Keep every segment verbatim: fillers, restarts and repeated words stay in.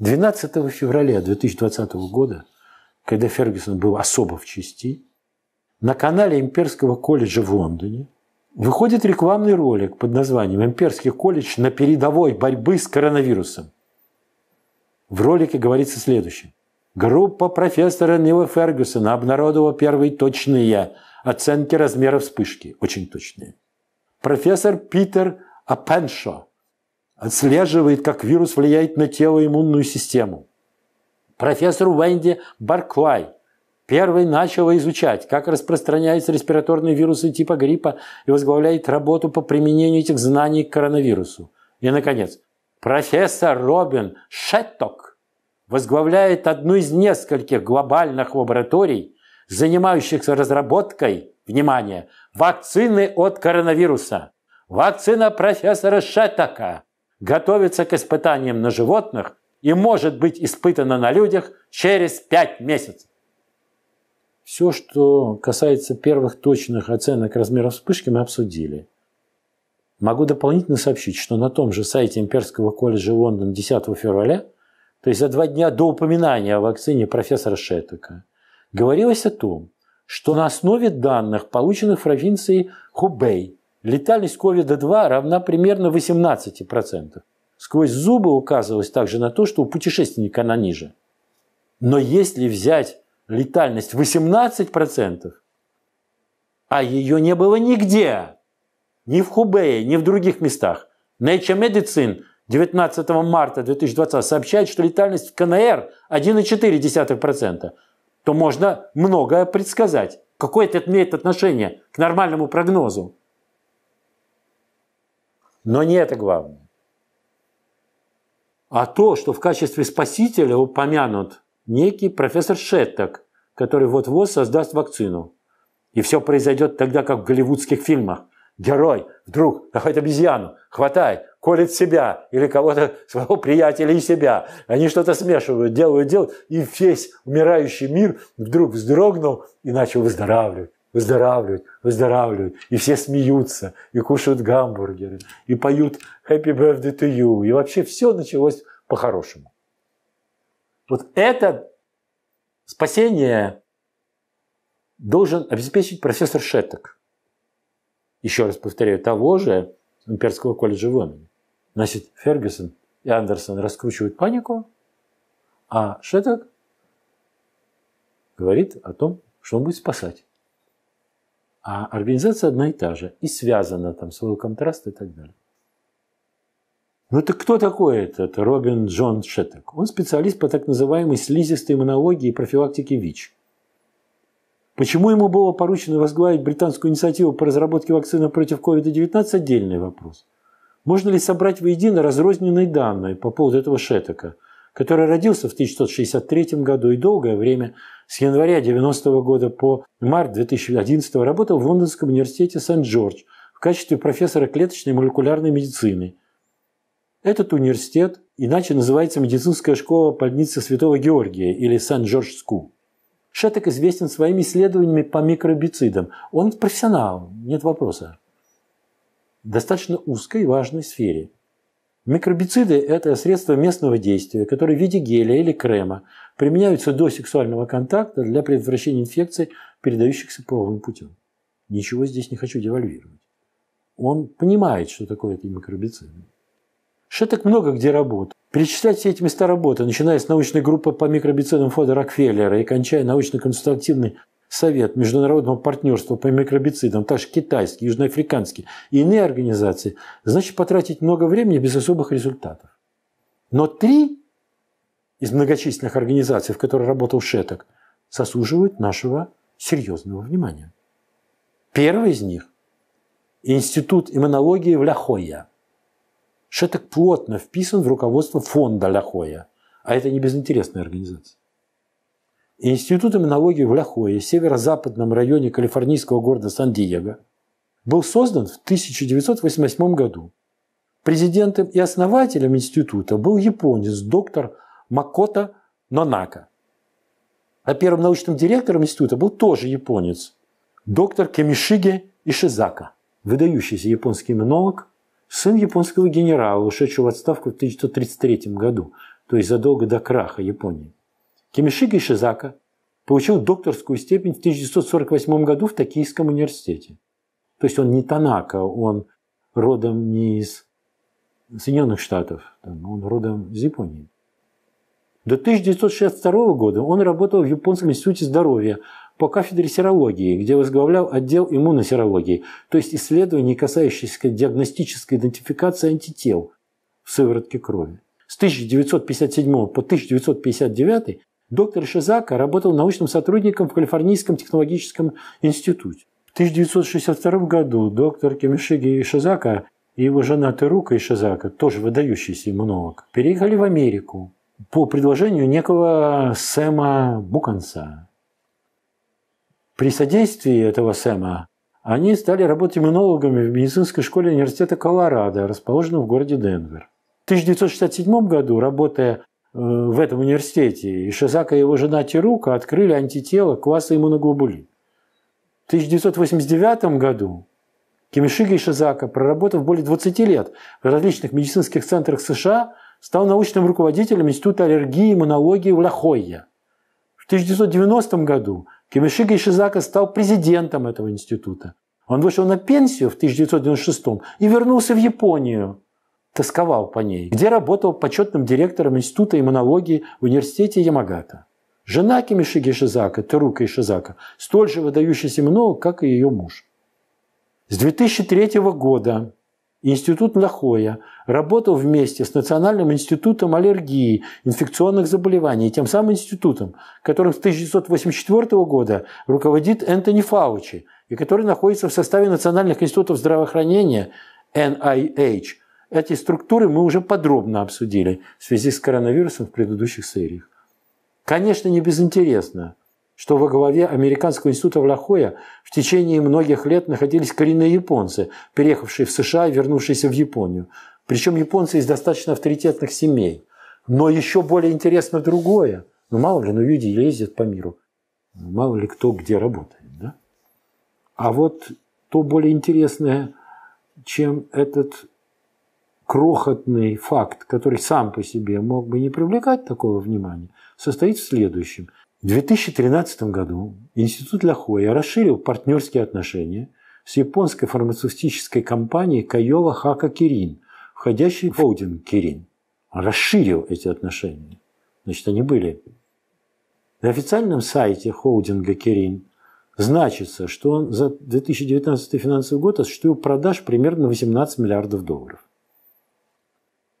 двенадцатого февраля две тысячи двадцатого года, когда Фергюсон был особо в чести, на канале Имперского колледжа в Лондоне выходит рекламный ролик под названием «Имперский колледж на передовой борьбы с коронавирусом». В ролике говорится следующее. Группа профессора Нила Фергюсона обнародовала первые точные оценки размера вспышки. Очень точные. Профессор Питер Апеншо отслеживает, как вирус влияет на тело и иммунную систему. Профессор Венди Барклай первый начал изучать, как распространяются респираторные вирусы типа гриппа и возглавляет работу по применению этих знаний к коронавирусу. И, наконец, профессор Робин Шэтток возглавляет одну из нескольких глобальных лабораторий, занимающихся разработкой, внимание, вакцины от коронавируса. Вакцина профессора Шэттока готовится к испытаниям на животных и может быть испытана на людях через пять месяцев. Все, что касается первых точных оценок размера вспышки, мы обсудили. Могу дополнительно сообщить, что на том же сайте Имперского колледжа Лондона десятого февраля, то есть за два дня до упоминания о вакцине профессора Шэттока, говорилось о том, что на основе данных, полученных в провинции Хубэй, летальность ковид два равна примерно восемнадцати процентам. Сквозь зубы указывалось также на то, что у путешественника она ниже. Но если взять летальность восемнадцать процентов, а ее не было нигде, ни в Хубэе, ни в других местах. Nature Medicine девятнадцатого марта две тысячи двадцатого сообщает, что летальность в КНР один и четыре десятых процента, то можно многое предсказать. Какое это имеет отношение к нормальному прогнозу? Но не это главное. А то, что в качестве спасителя упомянут некий профессор Шэтток, который вот-вот создаст вакцину. И все произойдет тогда, как в голливудских фильмах. Герой вдруг находит обезьяну, хватает, колет себя или кого-то, своего приятеля и себя. Они что-то смешивают, делают, делают, и весь умирающий мир вдруг вздрогнул и начал выздоравливать. Выздоравливают, выздоравливают, и все смеются, и кушают гамбургеры, и поют «Happy birthday to you», и вообще все началось по-хорошему. Вот это спасение должен обеспечить профессор Шэтток. Еще раз повторяю, того же Имперского колледжа в Лондоне. Значит, Фергюсон и Андерсон раскручивают панику, а Шэтток говорит о том, что он будет спасать. А организация одна и та же, и связана там с Wellcome Trust и так далее. Ну так кто такой этот Робин Джон Шэтток? Он специалист по так называемой слизистой иммунологии и профилактике ВИЧ. Почему ему было поручено возглавить британскую инициативу по разработке вакцины против ковид девятнадцать – отдельный вопрос. Можно ли собрать воедино разрозненные данные по поводу этого Шэттока, который родился в тысяча девятьсот шестьдесят третьем году и долгое время, с января девяностого года по март две тысячи одиннадцатого, работал в Лондонском университете Сент-Джордж в качестве профессора клеточной и молекулярной медицины. Этот университет иначе называется медицинская школа больницы Святого Георгия или Сент-Джордж Скул. Шэтток известен своими исследованиями по микробицидам. Он профессионал, нет вопроса. В достаточно узкой и важной сфере. Микробициды – это средства местного действия, которые в виде геля или крема применяются до сексуального контакта для предотвращения инфекций, передающихся половым путем. Ничего здесь не хочу девальвировать. Он понимает, что такое эти микробициды. Шэтток много где работает. Перечислять все эти места работы, начиная с научной группы по микробицидам Фода Рокфеллера и кончая научно-консультативный совет международного партнерства по микробицидам, также китайский, южноафриканский и иные организации, значит потратить много времени без особых результатов. Но три из многочисленных организаций, в которых работал Шэтток, заслуживают нашего серьезного внимания. Первый из них – Институт иммунологии в Ла-Хойя. Шэтток плотно вписан в руководство фонда Ла-Хойя, а это не безинтересная организация. Институт иммунологии в Ла-Хойе, северо-западном районе калифорнийского города Сан-Диего, был создан в тысяча девятьсот восемьдесят восьмом году. Президентом и основателем института был японец доктор Макото Нонака. А первым научным директором института был тоже японец, доктор Кимишиге Ишизака, выдающийся японский иммунолог, сын японского генерала, ушедшего в отставку в тысяча девятьсот тридцать третьем году, то есть задолго до краха Японии. Кимишиге Ишизака получил докторскую степень в тысяча девятьсот сорок восьмом году в Токийском университете. То есть он не Танака, он родом не из Соединенных Штатов, он родом из Японии. До тысяча девятьсот шестьдесят второго года он работал в Японском институте здоровья по кафедре серологии, где возглавлял отдел иммуносерологии, то есть исследований, касающихся диагностической идентификации антител в сыворотке крови. С тысяча девятьсот пятьдесят седьмого по тысяча девятьсот пятьдесят девятый доктор Ишизака работал научным сотрудником в Калифорнийском технологическом институте. В тысяча девятьсот шестьдесят втором году доктор Кимишиге Ишизака и его жена Теруко Ишизака, тоже выдающийся иммунолог, переехали в Америку по предложению некого Сэма Буканца. При содействии этого Сэма они стали работать иммунологами в медицинской школе университета Колорадо, расположенном в городе Денвер. В тысяча девятьсот шестьдесят седьмом году, работая в этом университете, Ишизака и его жена Теруко открыли антитела класса иммуноглобулин. В тысяча девятьсот восемьдесят девятом году Кимишиге Ишизака, проработав более двадцати лет в различных медицинских центрах США, стал научным руководителем Института аллергии и иммунологии в Ла-Хойя. В тысяча девятьсот девяностом году Кимишиге Ишизака стал президентом этого института. Он вышел на пенсию в тысяча девятьсот девяносто шестом и вернулся в Японию, тосковал по ней, где работал почетным директором Института иммунологии в университете Ямагата. Жена Кимишиге Ишизака, Теруко Ишизака, столь же выдающийся иммунолог, как и ее муж. С две тысячи третьего года Институт Ла-Хойя работал вместе с Национальным институтом аллергии, инфекционных заболеваний, и тем самым институтом, которым с тысяча девятьсот восемьдесят четвёртого года руководит Энтони Фаучи, и который находится в составе Национальных институтов здравоохранения Эн Ай Эйч. Эти структуры мы уже подробно обсудили в связи с коронавирусом в предыдущих сериях. Конечно, не безинтересно, что во главе Американского института в Ла-Хойя в течение многих лет находились коренные японцы, переехавшие в США и вернувшиеся в Японию. Причем японцы из достаточно авторитетных семей. Но еще более интересно другое. Ну, мало ли, ну, люди ездят по миру. Мало ли, кто где работает, да? А вот то более интересное, чем этот крохотный факт, который сам по себе мог бы не привлекать такого внимания, состоит в следующем. В две тысячи тринадцатом году Институт Ла-Хойя расширил партнерские отношения с японской фармацевтической компанией Кайова Хака Кирин, входящей в холдинг Кирин. Расширил эти отношения. Значит, они были. На официальном сайте холдинга Кирин значится, что он за две тысячи девятнадцатый финансовый год осуществил продаж примерно восемнадцать миллиардов долларов.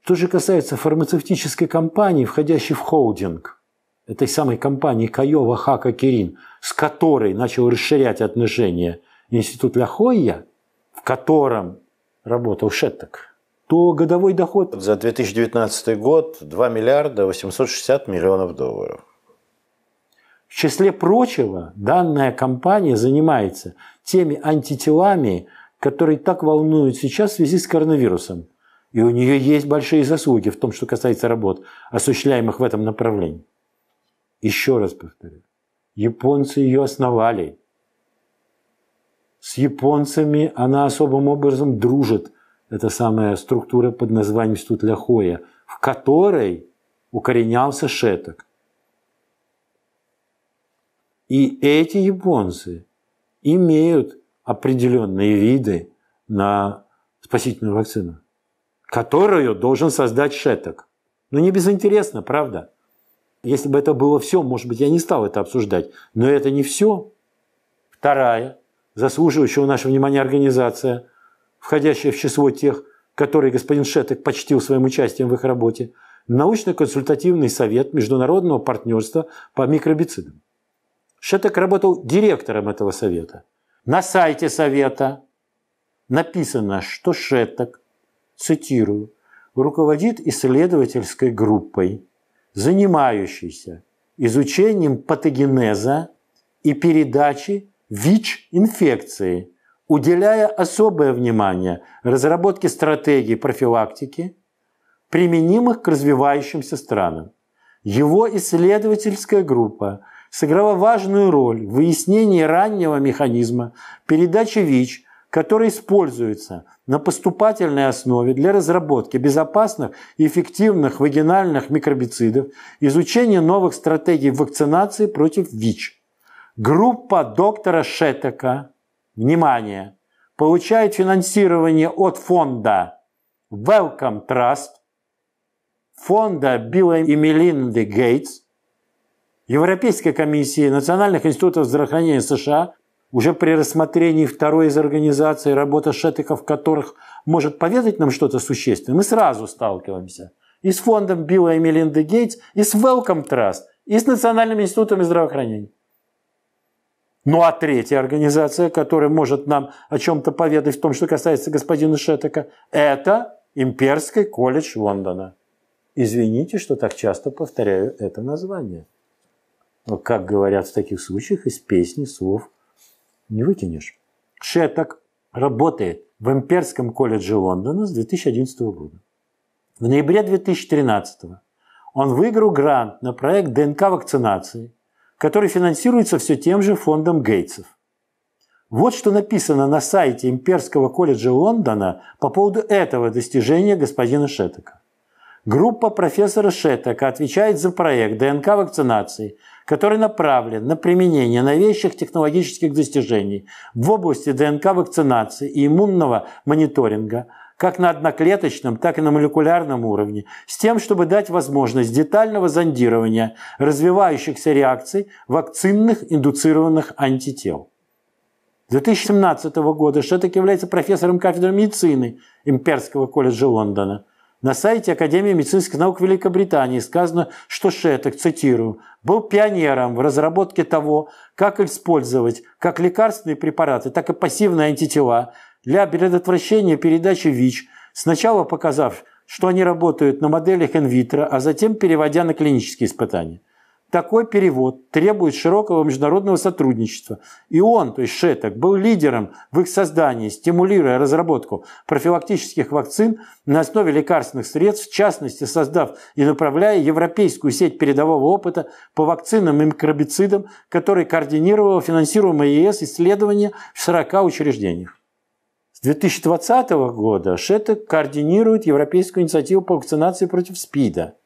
Что же касается фармацевтической компании, входящей в холдинг этой самой компании Кайова Хака Кирин, с которой начал расширять отношения Институт Ла-Хойя, в котором работал Шэтток, то годовой доход за две тысячи девятнадцатый год два миллиарда восемьсот шестьдесят миллионов долларов. В числе прочего, данная компания занимается теми антителами, которые так волнуют сейчас в связи с коронавирусом. И у нее есть большие заслуги в том, что касается работ, осуществляемых в этом направлении. Еще раз повторю, японцы ее основали. С японцами она особым образом дружит, эта самая структура под названием Институт Ла-Хойя, в которой укоренялся Шэтток. И эти японцы имеют определенные виды на спасительную вакцину, которую должен создать Шэтток. Но не безинтересно, правда? Если бы это было все, может быть, я не стал это обсуждать. Но это не все. Вторая, заслуживающая нашего внимания организация, входящая в число тех, которые господин Шэтток почтил своим участием в их работе, научно-консультативный совет международного партнерства по микробицидам. Шэтток работал директором этого совета. На сайте совета написано, что Шэтток, цитирую, руководит исследовательской группой, занимающийся изучением патогенеза и передачи ВИЧ-инфекции, уделяя особое внимание разработке стратегий профилактики, применимых к развивающимся странам. Его исследовательская группа сыграла важную роль в выяснении раннего механизма передачи ВИЧ которые используются на поступательной основе для разработки безопасных и эффективных вагинальных микробицидов, изучения новых стратегий вакцинации против ВИЧ. Группа доктора Шэттока, внимание, получает финансирование от фонда Wellcome Trust, фонда Билла и Мелинды Гейтс, Европейской комиссии, Национальных институтов здравоохранения США. Уже при рассмотрении второй из организаций, работа Шэттоков, которых может поведать нам что-то существенное, мы сразу сталкиваемся и с фондом Билла и Мелинды Гейтс, и с Wellcome Trust, и с Национальным институтом здравоохранения. Ну а третья организация, которая может нам о чем-то поведать в том, что касается господина Шэттока, это Имперский колледж Лондона. Извините, что так часто повторяю это название. Но, как говорят в таких случаях, из песни слов не выкинешь. Шэтток работает в Имперском колледже Лондона с две тысячи одиннадцатого года. В ноябре две тысячи тринадцатого он выиграл грант на проект ДНК вакцинации, который финансируется все тем же фондом Гейтсов. Вот что написано на сайте Имперского колледжа Лондона по поводу этого достижения господина Шэттока. Группа профессора Шэттока отвечает за проект ДНК вакцинации, который направлен на применение новейших технологических достижений в области ДНК вакцинации и иммунного мониторинга как на одноклеточном, так и на молекулярном уровне, с тем, чтобы дать возможность детального зондирования развивающихся реакций вакцинных индуцированных антител. С две тысячи семнадцатого года Шэтток является профессором кафедры медицины Имперского колледжа Лондона. На сайте Академии медицинских наук Великобритании сказано, что Шэтток, цитирую, был пионером в разработке того, как использовать как лекарственные препараты, так и пассивные антитела для предотвращения передачи ВИЧ, сначала показав, что они работают на моделях инвитро, а затем переводя на клинические испытания. Такой перевод требует широкого международного сотрудничества. И он, то есть Шэтток, был лидером в их создании, стимулируя разработку профилактических вакцин на основе лекарственных средств, в частности, создав и направляя европейскую сеть передового опыта по вакцинам и микробицидам, которая координировала финансируемые ЕС исследования в сорока учреждениях. С две тысячи двадцатого года Шэтток координирует европейскую инициативу по вакцинации против СПИДа.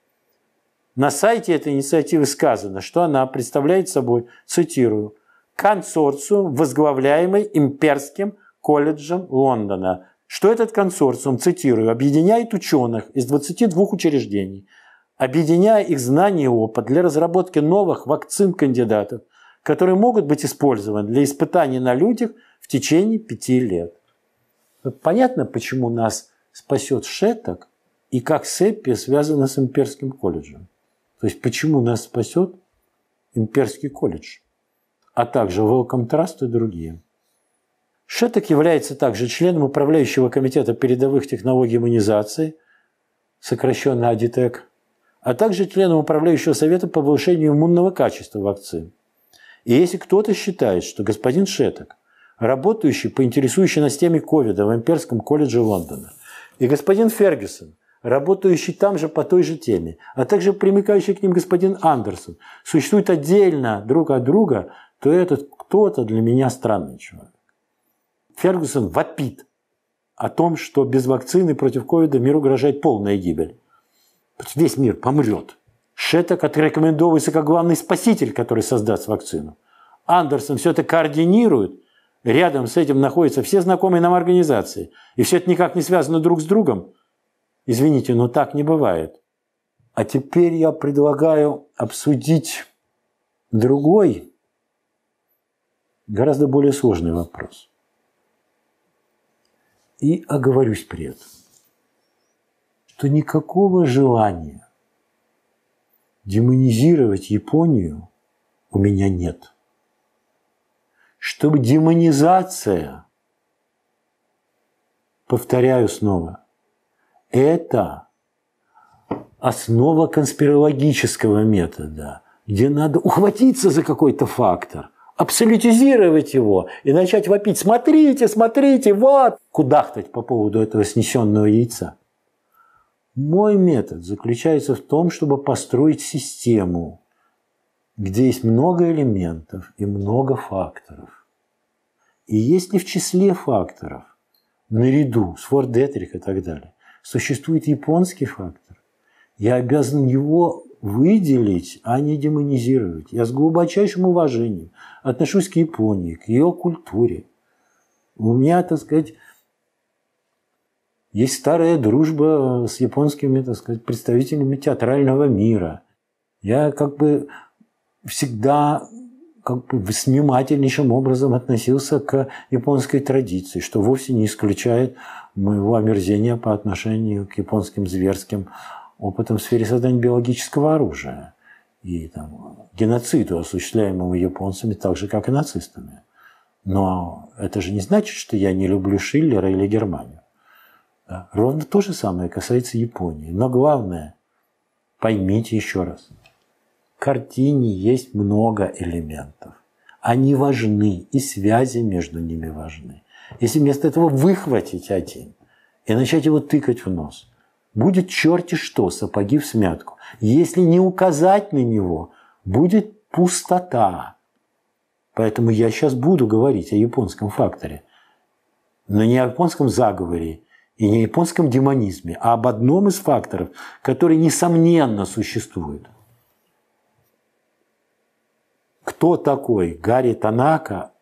На сайте этой инициативы сказано, что она представляет собой, цитирую, консорциум, возглавляемый Имперским колледжем Лондона. Что этот консорциум, цитирую, объединяет ученых из двадцати двух учреждений, объединяя их знания и опыт для разработки новых вакцин-кандидатов, которые могут быть использованы для испытаний на людях в течение пяти лет. Понятно, почему нас спасет Шэтток и как цепи связано с Имперским колледжем. То есть, почему нас спасет Имперский колледж, а также Wellcome Trust и другие. Шэтток является также членом управляющего комитета передовых технологий иммунизации, сокращенно АДИТЭК, а также членом управляющего совета по повышению иммунного качества вакцин. И если кто-то считает, что господин Шэтток, работающий по интересующей нас теме ковида в Имперском колледже Лондона, и господин Фергюсон, работающий там же по той же теме, а также примыкающий к ним господин Андерсон, существуют отдельно друг от друга, то этот кто-то для меня странный человек. Фергюсон вопит о том, что без вакцины против ковида миру угрожает полная гибель. Весь мир помрет. Шэтток отрекомендовывается как главный спаситель, который создаст вакцину. Андерсон все это координирует, рядом с этим находятся все знакомые нам организации, и все это никак не связано друг с другом. Извините, но так не бывает. А теперь я предлагаю обсудить другой, гораздо более сложный вопрос. И оговорюсь при этом, что никакого желания демонизировать Японию у меня нет. Чтобы демонизация, повторяю снова, это основа конспирологического метода, где надо ухватиться за какой-то фактор, абсолютизировать его и начать вопить «смотрите, смотрите, вот!» кудахтать по поводу этого снесенного яйца. Мой метод заключается в том, чтобы построить систему, где есть много элементов и много факторов. И если в числе факторов, наряду с Форд-Детрик и так далее, существует японский фактор, я обязан его выделить, а не демонизировать. Я с глубочайшим уважением отношусь к Японии, к ее культуре. У меня, так сказать, есть старая дружба с японскими, так сказать, представителями театрального мира. Я как бы всегда как бы внимательнейшим образом относился к японской традиции, что вовсе не исключает моего омерзения по отношению к японским зверским опытам в сфере создания биологического оружия и там, геноциду, осуществляемому японцами, так же, как и нацистами. Но это же не значит, что я не люблю Шиллера или Германию. Да? Ровно то же самое касается Японии. Но главное, поймите еще раз, в картине есть много элементов. Они важны, и связи между ними важны. Если вместо этого выхватить один и начать его тыкать в нос, будет черти что, сапоги всмятку. Если не указать на него, будет пустота. Поэтому я сейчас буду говорить о японском факторе, но не о японском заговоре и не о японском демонизме, а об одном из факторов, который, несомненно, существует. Кто такой Гарри Танако,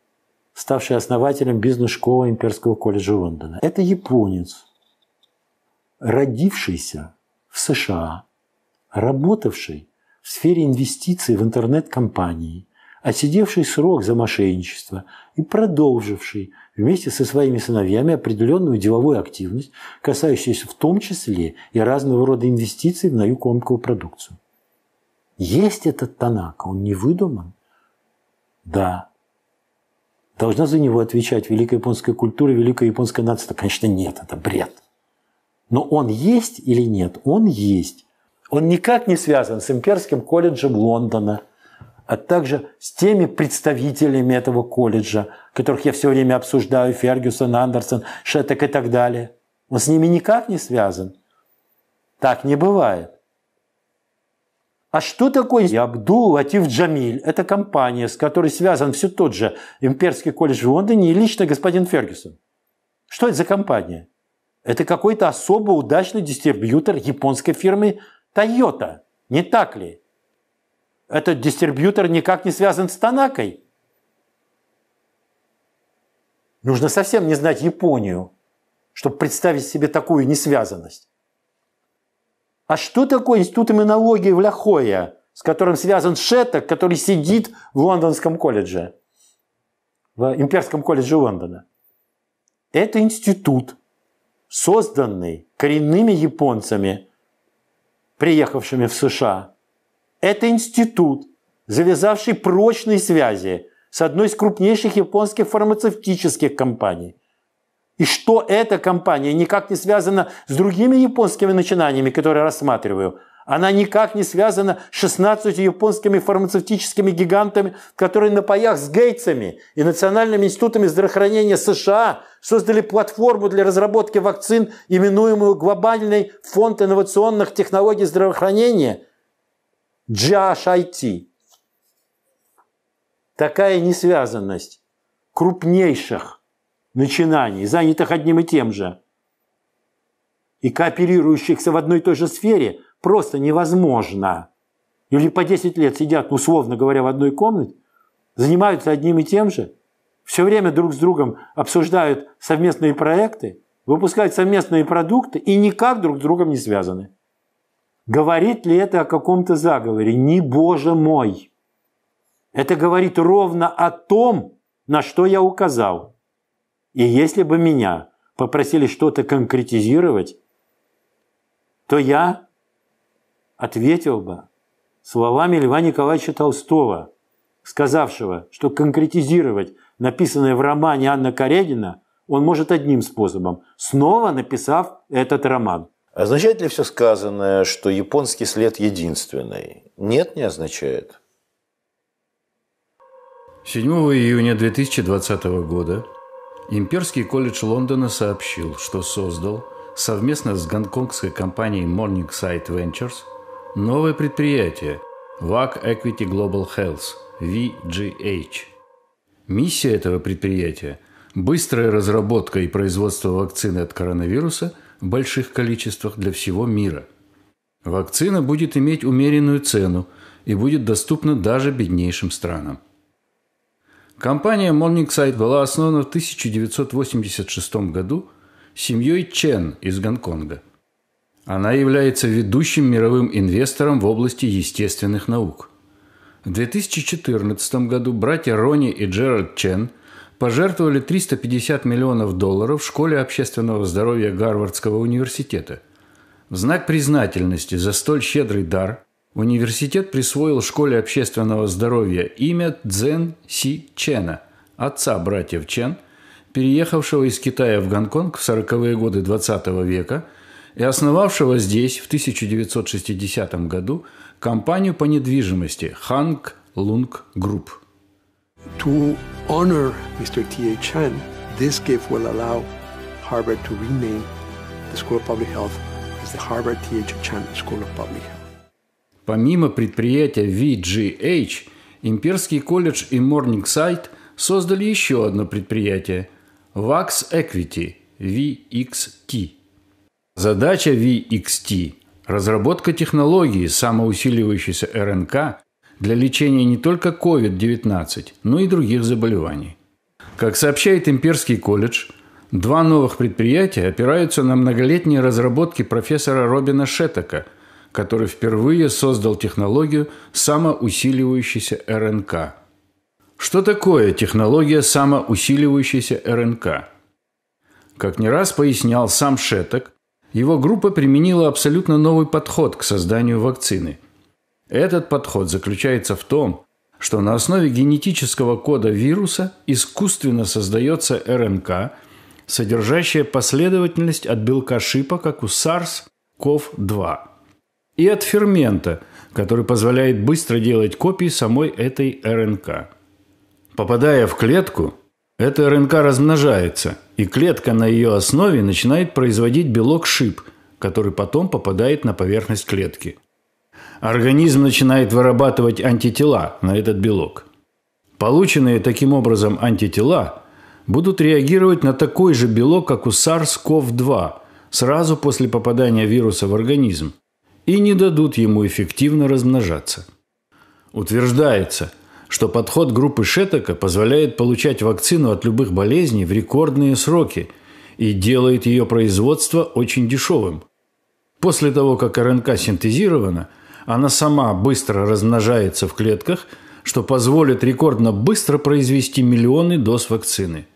ставший основателем бизнес-школы Имперского колледжа Лондона? Это японец, родившийся в США, работавший в сфере инвестиций в интернет-компании, отсидевший срок за мошенничество и продолживший вместе со своими сыновьями определенную деловую активность, касающуюся в том числе и разного рода инвестиций в наукоемкую продукцию. Есть этот Танако, он не выдуман? Да. Должна за него отвечать великая японская культура, великая японская нация? Конечно, нет, это бред. Но он есть или нет? Он есть. Он никак не связан с Имперским колледжем Лондона, а также с теми представителями этого колледжа, которых я все время обсуждаю, Фергюсон, Андерсон, Шэтток и так далее. Он с ними никак не связан. Так не бывает. А что такое Абдул-Латиф-Джамиль? Это компания, с которой связан все тот же Имперский колледж в Лондоне и лично господин Фергюсон. Что это за компания? Это какой-то особо удачный дистрибьютор японской фирмы Toyota. Не так ли? Этот дистрибьютор никак не связан с Танакой. Нужно совсем не знать Японию, чтобы представить себе такую несвязанность. А что такое Институт иммунологии в Ла-Хойя, с которым связан Шэтток, который сидит в Лондонском колледже, в Имперском колледже Лондона? Это институт, созданный коренными японцами, приехавшими в США. Это институт, завязавший прочные связи с одной из крупнейших японских фармацевтических компаний. И что эта компания никак не связана с другими японскими начинаниями, которые рассматриваю. Она никак не связана с шестнадцатью японскими фармацевтическими гигантами, которые на паях с Гейтсами и национальными институтами здравоохранения США создали платформу для разработки вакцин, именуемую Глобальный фонд инновационных технологий здравоохранения джи эйч ай ти. Такая несвязанность крупнейших начинаний, занятых одним и тем же, и кооперирующихся в одной и той же сфере, просто невозможно. Или по десять лет сидят, условно говоря, в одной комнате, занимаются одним и тем же, все время друг с другом обсуждают совместные проекты, выпускают совместные продукты и никак друг с другом не связаны. Говорит ли это о каком-то заговоре? Не, боже мой! Это говорит ровно о том, на что я указал. И если бы меня попросили что-то конкретизировать, то я ответил бы словами Льва Николаевича Толстого, сказавшего, что конкретизировать написанное в романе Анна Каренина он может одним способом, снова написав этот роман. Означает ли все сказанное, что японский след единственный? Нет, не означает. седьмого июня две тысячи двадцатого года Имперский колледж Лондона сообщил, что создал совместно с гонконгской компанией Morningside Ventures новое предприятие ви эй си Equity Global Health, ви джи эйч. Миссия этого предприятия быстрая разработка и производство вакцины от коронавируса в больших количествах для всего мира. Вакцина будет иметь умеренную цену и будет доступна даже беднейшим странам. Компания Morningside была основана в тысяча девятьсот восемьдесят шестом году семьей Чен из Гонконга. Она является ведущим мировым инвестором в области естественных наук. В две тысячи четырнадцатом году братья Ронни и Джеральд Чен пожертвовали триста пятьдесят миллионов долларов школе общественного здоровья Гарвардского университета. В знак признательности за столь щедрый дар университет присвоил школе общественного здоровья имя Цзэн Си Чена, отца братьев Чен, переехавшего из Китая в Гонконг в сороковые годы двадцатого века и основавшего здесь в тысяча девятьсот шестидесятом году компанию по недвижимости «Ханг Лунг Групп». To honor mister T A. Chen, this gift will allow Harvard to rename the School of Public Health as the Harvard T H Chen School of Public Health. Помимо предприятия V G H, Имперский колледж и Morningside создали еще одно предприятие – Vax Equity, V X T. Задача V X T – разработка технологии самоусиливающейся РНК для лечения не только ковид девятнадцать, но и других заболеваний. Как сообщает Имперский колледж, два новых предприятия опираются на многолетние разработки профессора Робина Шэттока, который впервые создал технологию самоусиливающейся РНК. Что такое технология самоусиливающейся РНК? Как не раз пояснял сам Шэтток, его группа применила абсолютно новый подход к созданию вакцины. Этот подход заключается в том, что на основе генетического кода вируса искусственно создается РНК, содержащая последовательность от белка шипа, как у SARS-ков два, и от фермента, который позволяет быстро делать копии самой этой РНК. Попадая в клетку, эта РНК размножается, и клетка на ее основе начинает производить белок шип, который потом попадает на поверхность клетки. Организм начинает вырабатывать антитела на этот белок. Полученные таким образом антитела будут реагировать на такой же белок, как у SARS-ков два, сразу после попадания вируса в организм, и не дадут ему эффективно размножаться. Утверждается, что подход группы Шэттока позволяет получать вакцину от любых болезней в рекордные сроки и делает ее производство очень дешевым. После того, как РНК синтезирована, она сама быстро размножается в клетках, что позволит рекордно быстро произвести миллионы доз вакцины.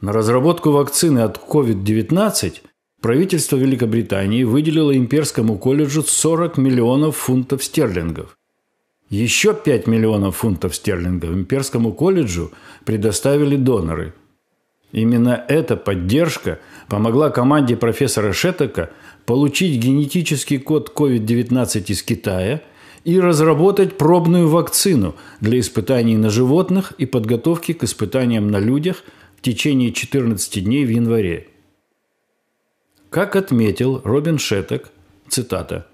На разработку вакцины от ковид девятнадцать правительство Великобритании выделило Имперскому колледжу сорок миллионов фунтов стерлингов. Еще пять миллионов фунтов стерлингов Имперскому колледжу предоставили доноры. Именно эта поддержка помогла команде профессора Шэттока получить генетический код ковид девятнадцать из Китая и разработать пробную вакцину для испытаний на животных и подготовки к испытаниям на людях в течение четырнадцати дней в январе. Как отметил Робин Шэтток, цитата,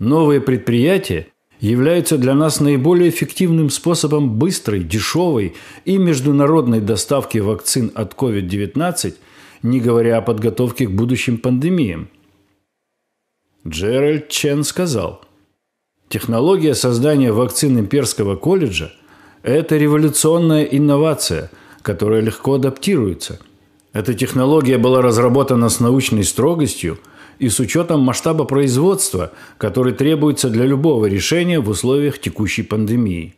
«Новые предприятия являются для нас наиболее эффективным способом быстрой, дешевой и международной доставки вакцин от ковид девятнадцать, не говоря о подготовке к будущим пандемиям». Джеральд Чен сказал, «Технология создания вакцин Имперского колледжа – это революционная инновация, которая легко адаптируется». Эта технология была разработана с научной строгостью и с учетом масштаба производства, который требуется для любого решения в условиях текущей пандемии.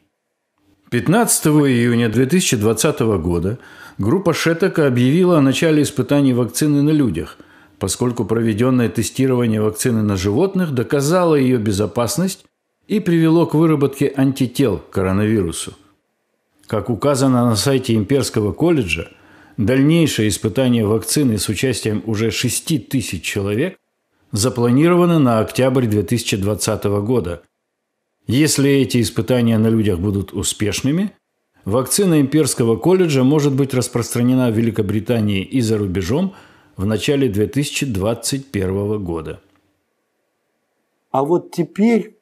пятнадцатого июня две тысячи двадцатого года группа Шэттока объявила о начале испытаний вакцины на людях, поскольку проведенное тестирование вакцины на животных доказало ее безопасность и привело к выработке антител к коронавирусу. Как указано на сайте Имперского колледжа, дальнейшее испытание вакцины с участием уже шести тысяч человек запланировано на октябрь две тысячи двадцатого года. Если эти испытания на людях будут успешными, вакцина Имперского колледжа может быть распространена в Великобритании и за рубежом в начале две тысячи двадцать первого года. А вот теперь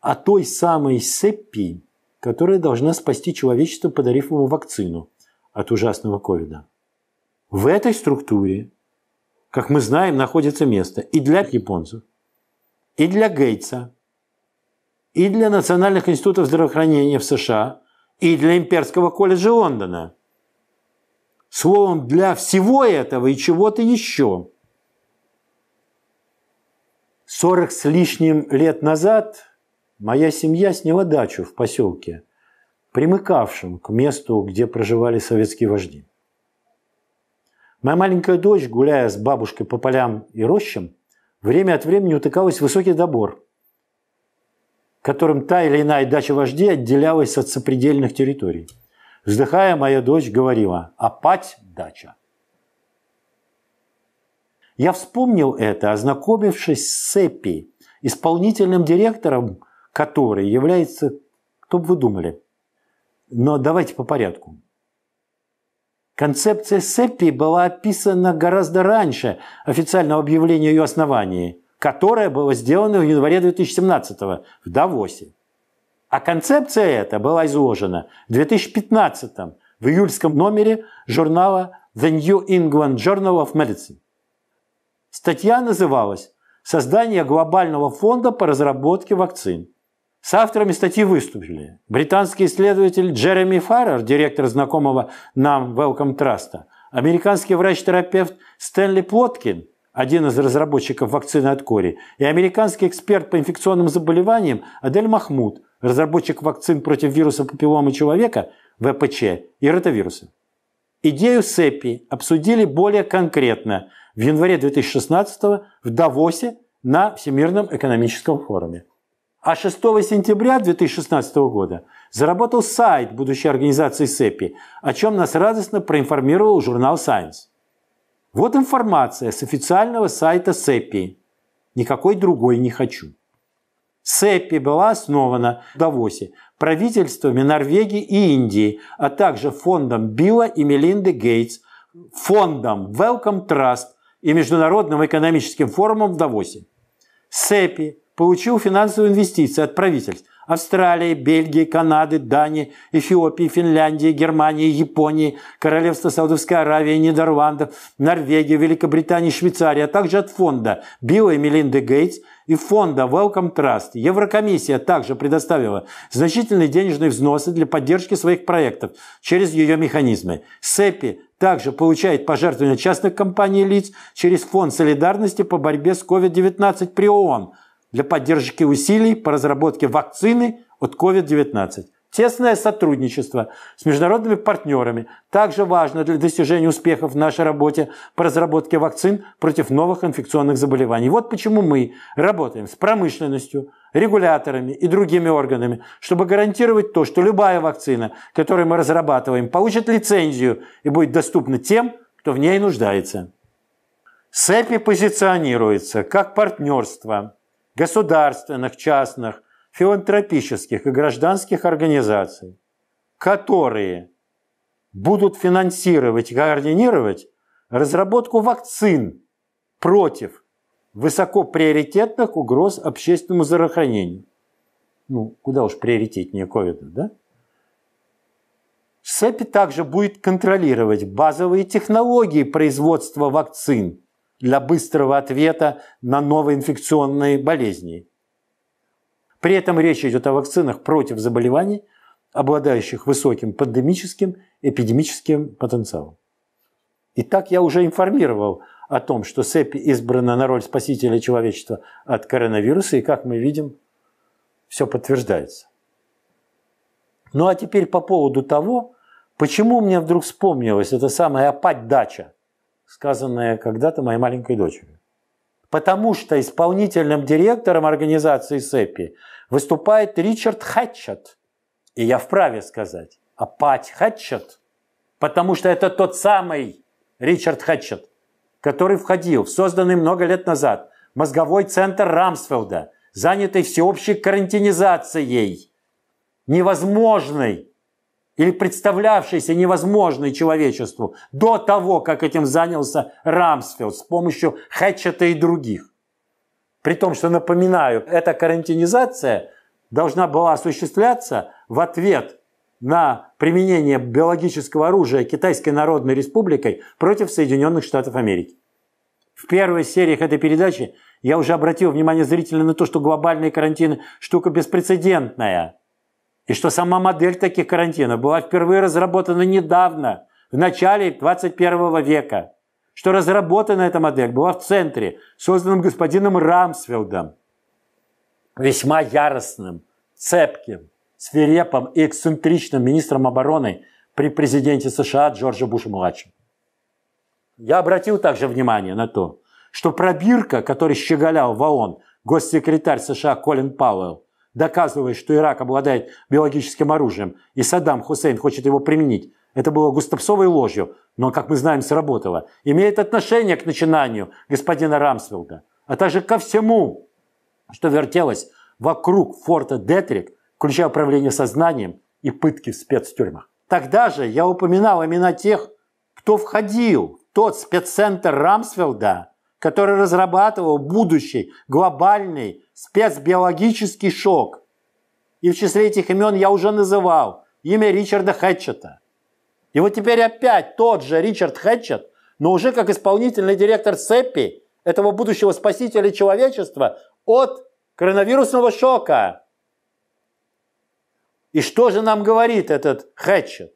о той самой сепи, которая должна спасти человечество, подарив ему вакцину. от ужасного ковида. В этой структуре, как мы знаем, находится место и для японцев, и для Гейтса, и для Национальных институтов здравоохранения в США, и для Имперского колледжа Лондона. Словом, для всего этого и чего-то еще. сорок с лишним лет назад моя семья сняла дачу в поселке, примыкавшем к месту, где проживали советские вожди. Моя маленькая дочь, гуляя с бабушкой по полям и рощам, время от времени утыкалась в высокий забор, которым та или иная дача вождей отделялась от сопредельных территорий. Вздыхая, моя дочь говорила: «Опять дача». Я вспомнил это, ознакомившись с цепи, исполнительным директором которой является, кто бы вы думали. Но давайте по порядку. Концепция цепи была описана гораздо раньше официального объявления ее основания, которое было сделано в январе две тысячи семнадцатого в Давосе. А концепция эта была изложена в две тысячи пятнадцатом в июльском номере журнала The New England Journal of Medicine. Статья называлась «Создание глобального фонда по разработке вакцин». С авторами статьи выступили британский исследователь Джереми Фаррер, директор знакомого нам Wellcome Trust, американский врач-терапевт Стэнли Плоткин, один из разработчиков вакцины от кори, и американский эксперт по инфекционным заболеваниям Адель Махмуд, разработчик вакцин против вируса папилломы человека, ВПЧ и ротавируса. Идею цепи обсудили более конкретно в январе две тысячи шестнадцатого в Давосе на Всемирном экономическом форуме. А шестого сентября две тысячи шестнадцатого года заработал сайт будущей организации цепи, о чем нас радостно проинформировал журнал Science. Вот информация с официального сайта цепи. Никакой другой не хочу. цепи была основана в Давосе правительствами Норвегии и Индии, а также фондом Билла и Мелинды Гейтс, фондом Wellcome Trust и Международным экономическим форумом в Давосе. цепи получил финансовые инвестиции от правительств Австралии, Бельгии, Канады, Дании, Эфиопии, Финляндии, Германии, Японии, Королевства Саудовской Аравии, Нидерландов, Норвегии, Великобритании, Швейцарии, а также от фонда Билла и Мелинды Гейтс и фонда Wellcome Trust. Еврокомиссия также предоставила значительные денежные взносы для поддержки своих проектов через ее механизмы. цепи также получает пожертвования частных компаний и лиц через Фонд солидарности по борьбе с ковид девятнадцать при ООН для поддержки усилий по разработке вакцины от ковид девятнадцать. Тесное сотрудничество с международными партнерами также важно для достижения успехов в нашей работе по разработке вакцин против новых инфекционных заболеваний. Вот почему мы работаем с промышленностью, регуляторами и другими органами, чтобы гарантировать то, что любая вакцина, которую мы разрабатываем, получит лицензию и будет доступна тем, кто в ней нуждается. цепи позиционируется как партнерство государственных, частных, филантропических и гражданских организаций, которые будут финансировать и координировать разработку вакцин против высокоприоритетных угроз общественному здравоохранению. Ну, куда уж приоритетнее ковида, да? цепи также будет контролировать базовые технологии производства вакцин для быстрого ответа на новые инфекционные болезни. При этом речь идет о вакцинах против заболеваний, обладающих высоким пандемическим, эпидемическим потенциалом. Итак, я уже информировал о том, что цепи избрана на роль спасителя человечества от коронавируса, и, как мы видим, все подтверждается. Ну а теперь по поводу того, почему мне вдруг вспомнилась эта самая опять дача, сказанная когда-то моей маленькой дочерью. Потому что исполнительным директором организации цепи выступает Ричард Хэтчетт. И я вправе сказать «Апать Хэтчетт», потому что это тот самый Ричард Хэтчетт, который входил в созданный много лет назад мозговой центр Рамсфелда, занятый всеобщей карантинизацией, невозможной или представлявшейся невозможной человечеству до того, как этим занялся Рамсфелд с помощью Хэтчетта и других. При том, что, напоминаю, эта карантинизация должна была осуществляться в ответ на применение биологического оружия Китайской Народной Республикой против Соединенных Штатов Америки. В первой серии этой передачи я уже обратил внимание зрителей на то, что глобальные карантины – штука беспрецедентная. И что сама модель таких карантинов была впервые разработана недавно, в начале двадцать первого века. Что разработана эта модель была в центре, созданном господином Рамсфелдом. Весьма яростным, цепким, свирепым и эксцентричным министром обороны при президенте США Джорджа Буша-младшего. Я обратил также внимание на то, что пробирка, который щеголял в ООН, госсекретарь США Колин Пауэлл, доказывая, что Ирак обладает биологическим оружием, и Саддам Хусейн хочет его применить, это было густавцовой ложью, но, как мы знаем, сработало, имеет отношение к начинанию господина Рамсфелда, а также ко всему, что вертелось вокруг форта Детрик, включая управление сознанием и пытки в спецтюрьмах. Тогда же я упоминал имена тех, кто входил в тот спеццентр Рамсфелда, который разрабатывал будущий глобальный спецбиологический шок. И в числе этих имен я уже называл имя Ричарда Хэтчетта. И вот теперь опять тот же Ричард Хэтчетт, но уже как исполнительный директор цепи, этого будущего спасителя человечества от коронавирусного шока. И что же нам говорит этот Хэтчетт?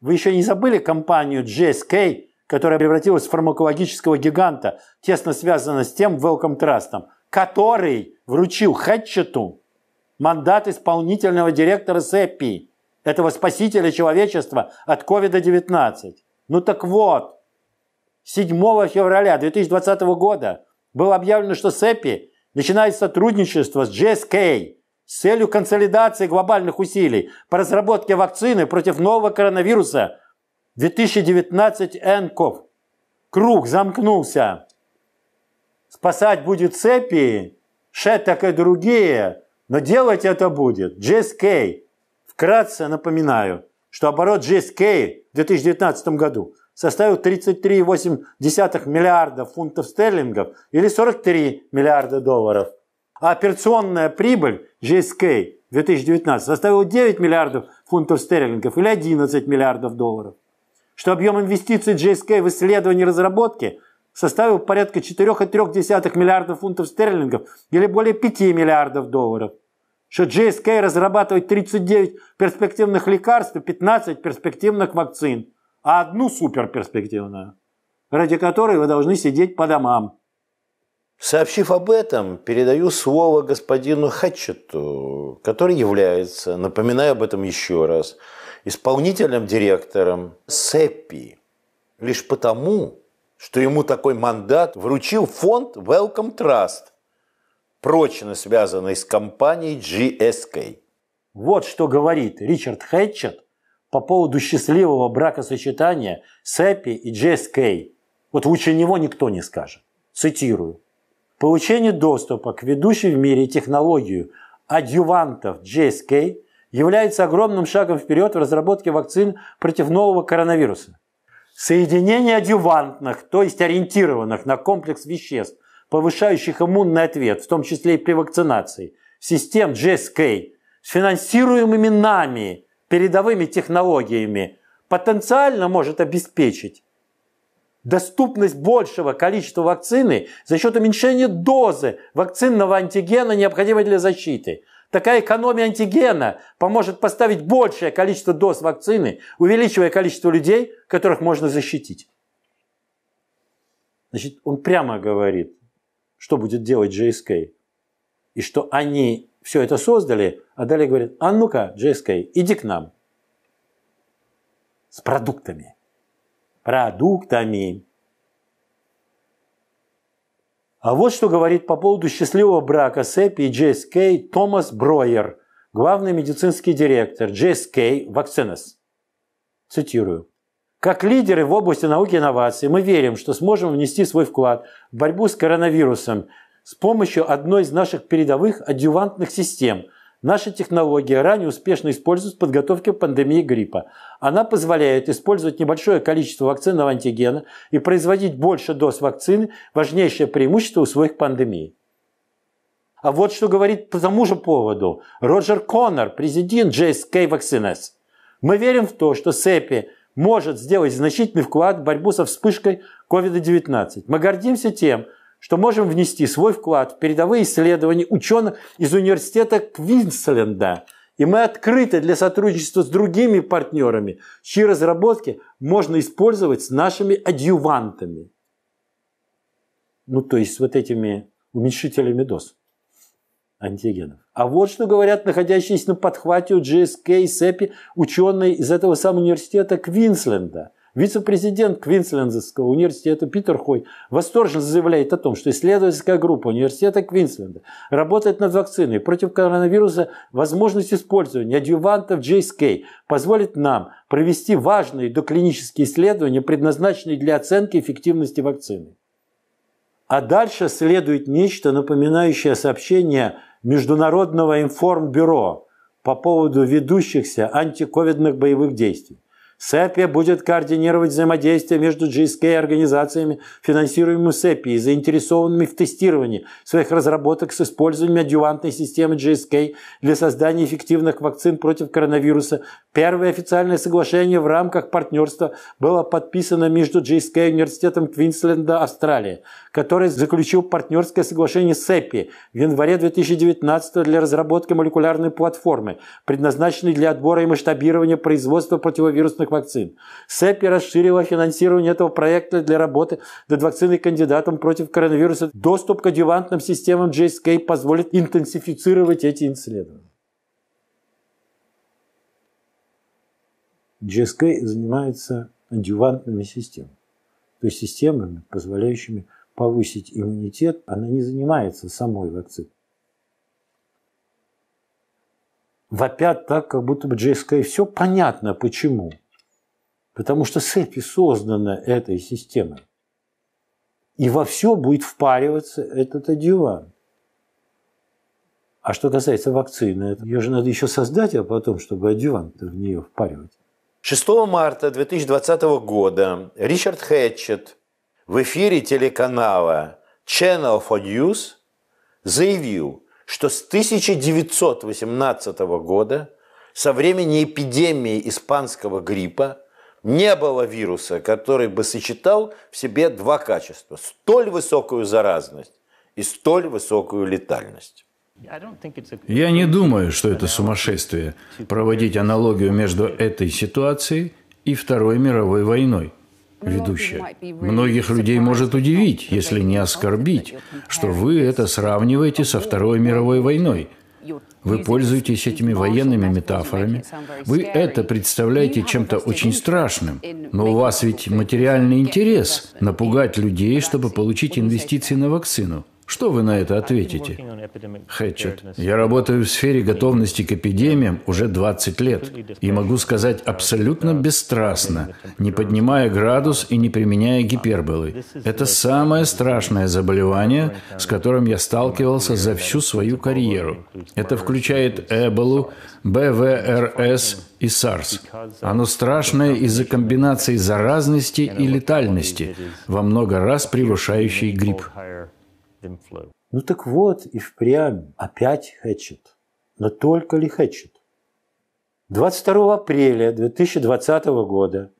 Вы еще не забыли компанию джи эс кей, которая превратилась в фармакологического гиганта, тесно связана с тем Wellcome Trust, который вручил Хэтчетту мандат исполнительного директора цепи, этого спасителя человечества от ковид девятнадцать. Ну так вот, седьмого февраля две тысячи двадцатого года было объявлено, что цепи начинает сотрудничество с джи эс кей с целью консолидации глобальных усилий по разработке вакцины против нового коронавируса две тысячи девятнадцать эн ков. Круг замкнулся. Спасать будет цепи, Шэтток и другие, но делать это будет джи эс кей. Вкратце напоминаю, что оборот джи эс кей в две тысячи девятнадцатом году составил тридцать три и восемь десятых миллиарда фунтов стерлингов или сорок три миллиарда долларов. А операционная прибыль джи эс кей в две тысячи девятнадцатом составила девять миллиардов фунтов стерлингов или одиннадцать миллиардов долларов. Что объем инвестиций джи эс кей в исследования и разработки составил порядка четыре и три десятых миллиарда фунтов стерлингов или более пяти миллиардов долларов. Что джи эс кей разрабатывает тридцать девять перспективных лекарств и пятнадцать перспективных вакцин, а одну суперперспективную, ради которой вы должны сидеть по домам. Сообщив об этом, передаю слово господину Хэтчетту, который является, напоминаю об этом еще раз, исполнительным директором цепи, лишь потому, что ему такой мандат вручил фонд Wellcome Trust, прочно связанный с компанией джи эс кей. Вот что говорит Ричард Хэтчетт по поводу счастливого бракосочетания цепи и джи эс кей. Вот лучше него никто не скажет. Цитирую. Получение доступа к ведущей в мире технологию адъювантов джи эс кей является огромным шагом вперед в разработке вакцин против нового коронавируса. Соединение адъювантных, то есть ориентированных на комплекс веществ, повышающих иммунный ответ, в том числе и при вакцинации, систем джи эс кей с финансируемыми нами передовыми технологиями потенциально может обеспечить доступность большего количества вакцины за счет уменьшения дозы вакцинного антигена, необходимой для защиты. Такая экономия антигена поможет поставить большее количество доз вакцины, увеличивая количество людей, которых можно защитить. Значит, он прямо говорит, что будет делать джи эс кей. И что они все это создали, а далее говорят, а ну-ка, джи эс кей, иди к нам. С продуктами. Продуктами. А вот что говорит по поводу счастливого брака цепи и джи эс кей Томас Бройер, главный медицинский директор джи эс кей Vaccines. Цитирую. Как лидеры в области науки и инноваций мы верим, что сможем внести свой вклад в борьбу с коронавирусом с помощью одной из наших передовых адъювантных систем. Наша технология ранее успешно используется в подготовке к пандемии гриппа. Она позволяет использовать небольшое количество вакцинного антигена и производить больше доз вакцины, важнейшее преимущество у своих пандемий. А вот что говорит по тому же поводу Роджер Коннор, президент джи эс кей Vaccines. Мы верим в то, что цепи может сделать значительный вклад в борьбу со вспышкой ковид девятнадцать. Мы гордимся тем, что можем внести свой вклад в передовые исследования ученых из университета Квинсленда. И мы открыты для сотрудничества с другими партнерами, чьи разработки можно использовать с нашими адъювантами. Ну, то есть вот этими уменьшителями доз антигенов. А вот что говорят находящиеся на подхвате у джи эс кей и цепи ученые из этого самого университета Квинсленда. Вице-президент Квинслендского университета Питер Хой восторженно заявляет о том, что исследовательская группа университета Квинсленда работает над вакциной против коронавируса. Возможность использования адъювантов джи эс кей позволит нам провести важные доклинические исследования, предназначенные для оценки эффективности вакцины. А дальше следует нечто, напоминающее сообщение Международного информбюро по поводу ведущихся антиковидных боевых действий. цепи будет координировать взаимодействие между джи эс кей и организациями, финансируемыми цепи и заинтересованными в тестировании своих разработок с использованием адъювантной системы джи эс кей для создания эффективных вакцин против коронавируса. Первое официальное соглашение в рамках партнерства было подписано между джи эс кей и Университетом Квинсленда, Австралия, который заключил партнерское соглашение с цепи в январе две тысячи девятнадцатого для разработки молекулярной платформы, предназначенной для отбора и масштабирования производства противовирусных вакцин. цепи расширила финансирование этого проекта для работы над вакциной кандидатом против коронавируса. Доступ к адъювантным системам джи эс кей позволит интенсифицировать эти исследования. джи эс кей занимается адъювантными системами, то есть системами, позволяющими повысить иммунитет. Она не занимается самой вакциной. Вопят так, как будто бы джи эс кей все понятно почему. Потому что цепи создана этой системой. И во все будет впариваться этот адъювант. А что касается вакцины, ее же надо еще создать, а потом, чтобы адъювант в нее впаривать. шестого марта две тысячи двадцатого года Ричард Хэтчетт в эфире телеканала Channel фор News заявил, что с тысяча девятьсот восемнадцатого года, со времени эпидемии испанского гриппа, не было вируса, который бы сочетал в себе два качества: столь высокую заразность и столь высокую летальность. Я не думаю, что это сумасшествие проводить аналогию между этой ситуацией и Второй мировой войной. Ведущая. Многих людей может удивить, если не оскорбить, что вы это сравниваете со Второй мировой войной. Вы пользуетесь этими военными метафорами. Вы это представляете чем-то очень страшным. Но у вас ведь материальный интерес напугать людей, чтобы получить инвестиции на вакцину. Что вы на это ответите? Хэтчетт. Я работаю в сфере готовности к эпидемиям уже двадцать лет. И могу сказать абсолютно бесстрастно, не поднимая градус и не применяя гиперболы. Это самое страшное заболевание, с которым я сталкивался за всю свою карьеру. Это включает эболу, БВРС и сарс. Оно страшное из-за комбинации заразности и летальности, во много раз превышающей грипп. Ну так вот, и впрямь опять Хэтчетт. Но только ли Хэтчетт? двадцать второго апреля две тысячи двадцатого года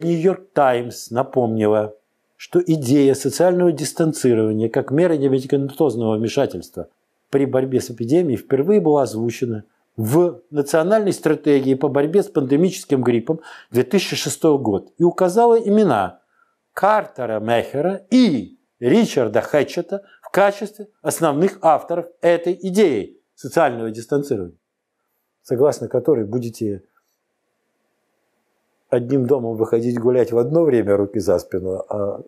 Нью-Йорк Таймс напомнила, что идея социального дистанцирования как меры немедикаментозного вмешательства при борьбе с эпидемией впервые была озвучена в национальной стратегии по борьбе с пандемическим гриппом две тысячи шестого года и указала имена Картера Мехера и Ричарда Хэтчетта в качестве основных авторов этой идеи социального дистанцирования, согласно которой будете одним домом выходить гулять в одно время руки за спину, а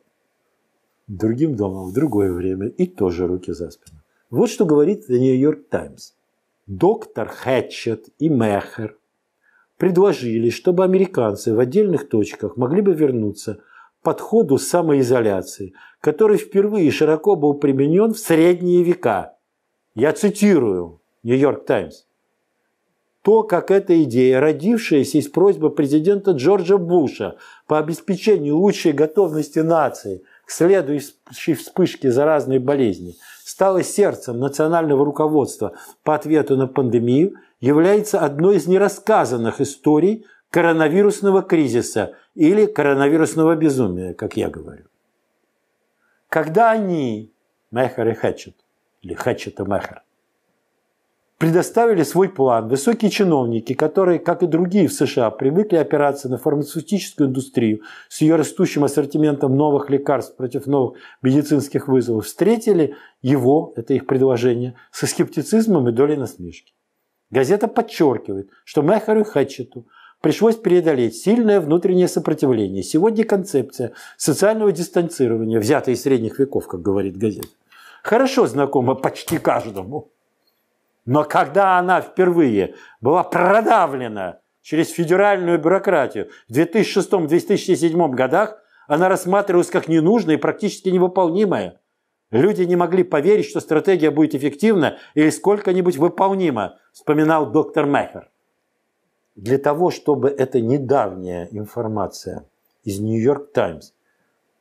другим домом в другое время и тоже руки за спину. Вот что говорит The New York Times. Доктор Хэтчетт и Мехер предложили, чтобы американцы в отдельных точках могли бы вернуться подходу самоизоляции, который впервые широко был применен в средние века. Я цитирую Нью-Йорк Таймс. То, как эта идея, родившаяся из просьбы президента Джорджа Буша по обеспечению лучшей готовности нации к следующей вспышке заразной болезни, стала сердцем национального руководства по ответу на пандемию, является одной из нерассказанных историй коронавирусного кризиса или коронавирусного безумия, как я говорю. Когда они, Мехер и Хэтчетт, или Хэтчетт и Мехер, предоставили свой план, высокие чиновники, которые, как и другие в США, привыкли опираться на фармацевтическую индустрию с ее растущим ассортиментом новых лекарств против новых медицинских вызовов, встретили его, это их предложение, со скептицизмом и долей насмешки. Газета подчеркивает, что Мехеру и Хэтчетту пришлось преодолеть сильное внутреннее сопротивление. Сегодня концепция социального дистанцирования, взятая из средних веков, как говорит газета, хорошо знакома почти каждому. Но когда она впервые была продавлена через федеральную бюрократию в две тысячи шестом — две тысячи седьмом годах, она рассматривалась как ненужная и практически невыполнимая. Люди не могли поверить, что стратегия будет эффективна или сколько-нибудь выполнима, вспоминал доктор Мехер. Для того, чтобы эта недавняя информация из «Нью-Йорк Таймс»